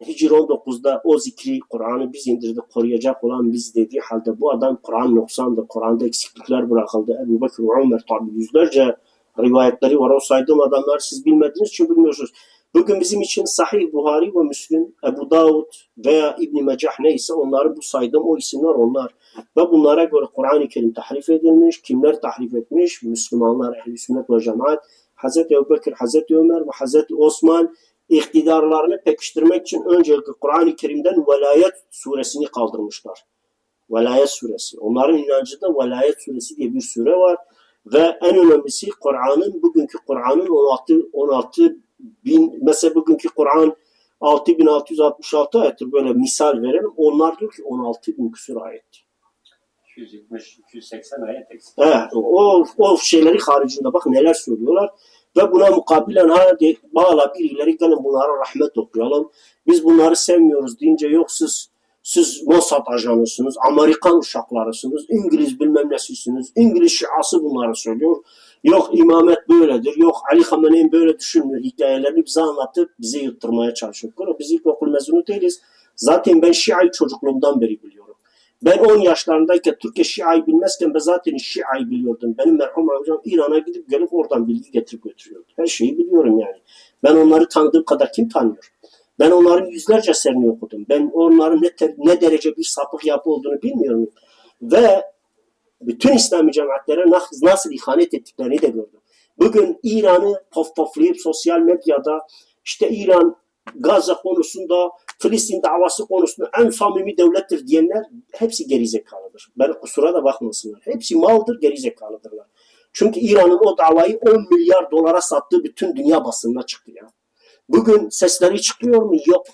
Hicr on dokuzda o zikri, Kur'an'ı biz indirdik, koruyacak olan biz dediği halde bu adam Kur'an noksandı, Kur'an'da eksiklikler bırakıldı. Ebu Bekir ve Ömer, tabi yüzlerce rivayetleri var. O saydığım adamlar siz bilmediğiniz için bilmiyorsunuz. Bugün bizim için Sahih Buhari ve Müslim, Ebu Davud veya İbn-i Mecah neyse onları bu saydığım o isimler onlar. Ve bunlara göre Kur'an-ı Kerim tahrif edilmiş, kimler tahrif etmiş? Müslümanlar, Ehl-i Sünnet ve Cemaat, Hz. Ebu Bekir, Hz. Ömer ve Hz. Osman iktidarlarını pekiştirmek için öncelikle Kur'an-ı Kerim'den Velayet suresini kaldırmışlar. Velayet suresi. Onların inancında Velayet suresi diye bir sure var. Ve en önemlisi Kur'an'ın, bugünkü Kur'an'ın on altı bin, mesela bugünkü Kur'an altı bin altı yüz altmış altı ayettir. Böyle misal verelim. Onlar diyor ki on altı bin küsur ayettir. iki yüz yetmiş iki yüz seksen ayet eksik. Evet, o, o şeyleri haricinde bak neler söylüyorlar. Ve buna mukabilen hadi bağla birileri gelin bunlara rahmet okuyalım. Biz bunları sevmiyoruz deyince yok siz, siz Mossad ajanısınız, Amerikan uşaklarısınız, İngiliz bilmem nesisiniz, İngiliz şiası bunları söylüyor. Yok imamet böyledir, yok Ali Hamene'nin böyle düşünmüyor. Hikayelerini bize anlatıp bizi yıktırmaya çalışıyorlar. Biz ilkokul mezunu değiliz. Zaten ben Şia'yı çocukluğumdan beri biliyorum. Ben on yaşlarındayken Türkiye Şia'yı bilmezken ben zaten Şia'yı biliyordum. Benim merhum amcam İran'a gidip gelip oradan bilgi getirip götürüyordu. Her şeyi biliyorum yani. Ben onları tanıdığım kadar kim tanıyor? Ben onların yüzlerce eserini okudum. Ben onların ne, ne derece bir sapık yapı olduğunu bilmiyorum. Ve bütün İslami cemaatlere nasıl ihanet ettiklerini de gördüm. Bugün İran'ı pofpoflayıp sosyal medyada işte İran Gazze konusunda, Filistin davası konusunda en samimi devlettir diyenler hepsi gerizekalıdır. Ben kusura da bakmasınlar. Hepsi maldır, gerizekalıdırlar. Çünkü İran'ın o davayı on milyar dolara sattığı bütün dünya basınına çıktı ya. Bugün sesleri çıkıyor mu? Yok.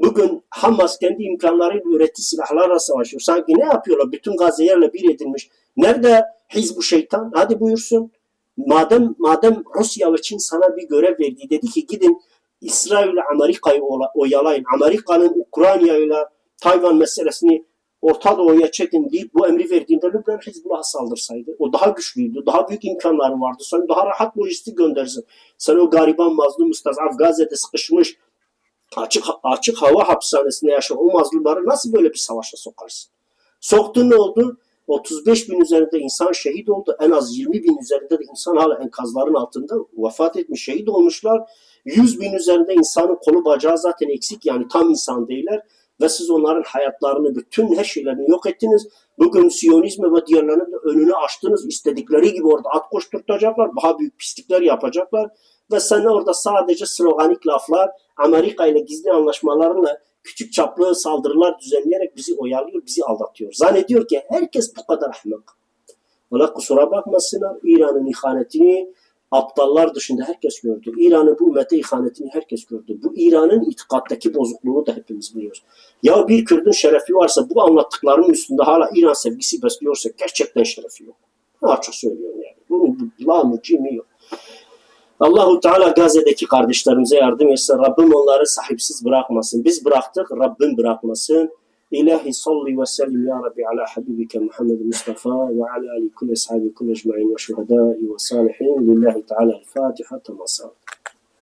Bugün Hamas kendi imkanlarıyla ürettiği silahlarla savaşıyor. Sanki ne yapıyorlar? Bütün Gazze yerle bir edilmiş. Nerede Hizb-ı Şeytan? Hadi buyursun. Madem, madem Rusya ve Çin sana bir görev verdi, dedi ki gidin İsrail ile Amerika'yı oyalayın. Amerika'nın Ukrayna ile Tayvan meselesini Orta Doğu'ya çekin deyip bu emri verdiğinde Lübnan Hizbullah'a saldırsaydı. O daha güçlüydü, daha büyük imkanları vardı. Sen daha rahat lojistik göndersin. Sen o gariban mazlum mustazaf Gazze'de sıkışmış açık, açık hava hapishanesinde yaşayan o mazlumları nasıl böyle bir savaşa sokarsın? Soktun ne oldu? otuz beş bin üzerinde insan şehit oldu. En az yirmi bin üzerinde de insan hala enkazların altında vefat etmiş, şehit olmuşlar. yüz bin üzerinde insanın kolu bacağı zaten eksik, yani tam insan değiller. Ve siz onların hayatlarını, bütün her şeylerini yok ettiniz. Bugün Siyonizme ve diğerlerinin önünü açtınız. İstedikleri gibi orada at koşturtacaklar. Daha büyük pislikler yapacaklar. Ve sen orada sadece sloganik laflar, Amerika ile gizli anlaşmalarla küçük çaplı saldırılar düzenleyerek bizi oyalıyor, bizi aldatıyor. Zannediyor ki herkes bu kadar ahmak. Valla kusura bakmasınlar, İran'ın ihanetini aptallar dışında herkes gördü. İran'ın bu ümmete ihanetini herkes gördü. Bu İran'ın itikattaki bozukluğunu da hepimiz biliyoruz. Ya bir Kürdün şerefi varsa bu anlattıklarının üstünde hala İran sevgisi besliyorsa gerçekten şerefi yok. Açık söylüyorum yani. Bunun la mücimi yok. Allah-u Teala Gazze'deki kardeşlerimize yardım etsin. Rabbim onları sahipsiz bırakmasın. Biz bıraktık, Rabbim bırakmasın. İlahi salli ve sellim ya Rabbi ala habibike Muhammed-i Mustafa ve ala ali kulli ashabi kulli ecmain ve şuhadai ve salihin lillahi teala el-Fatiha.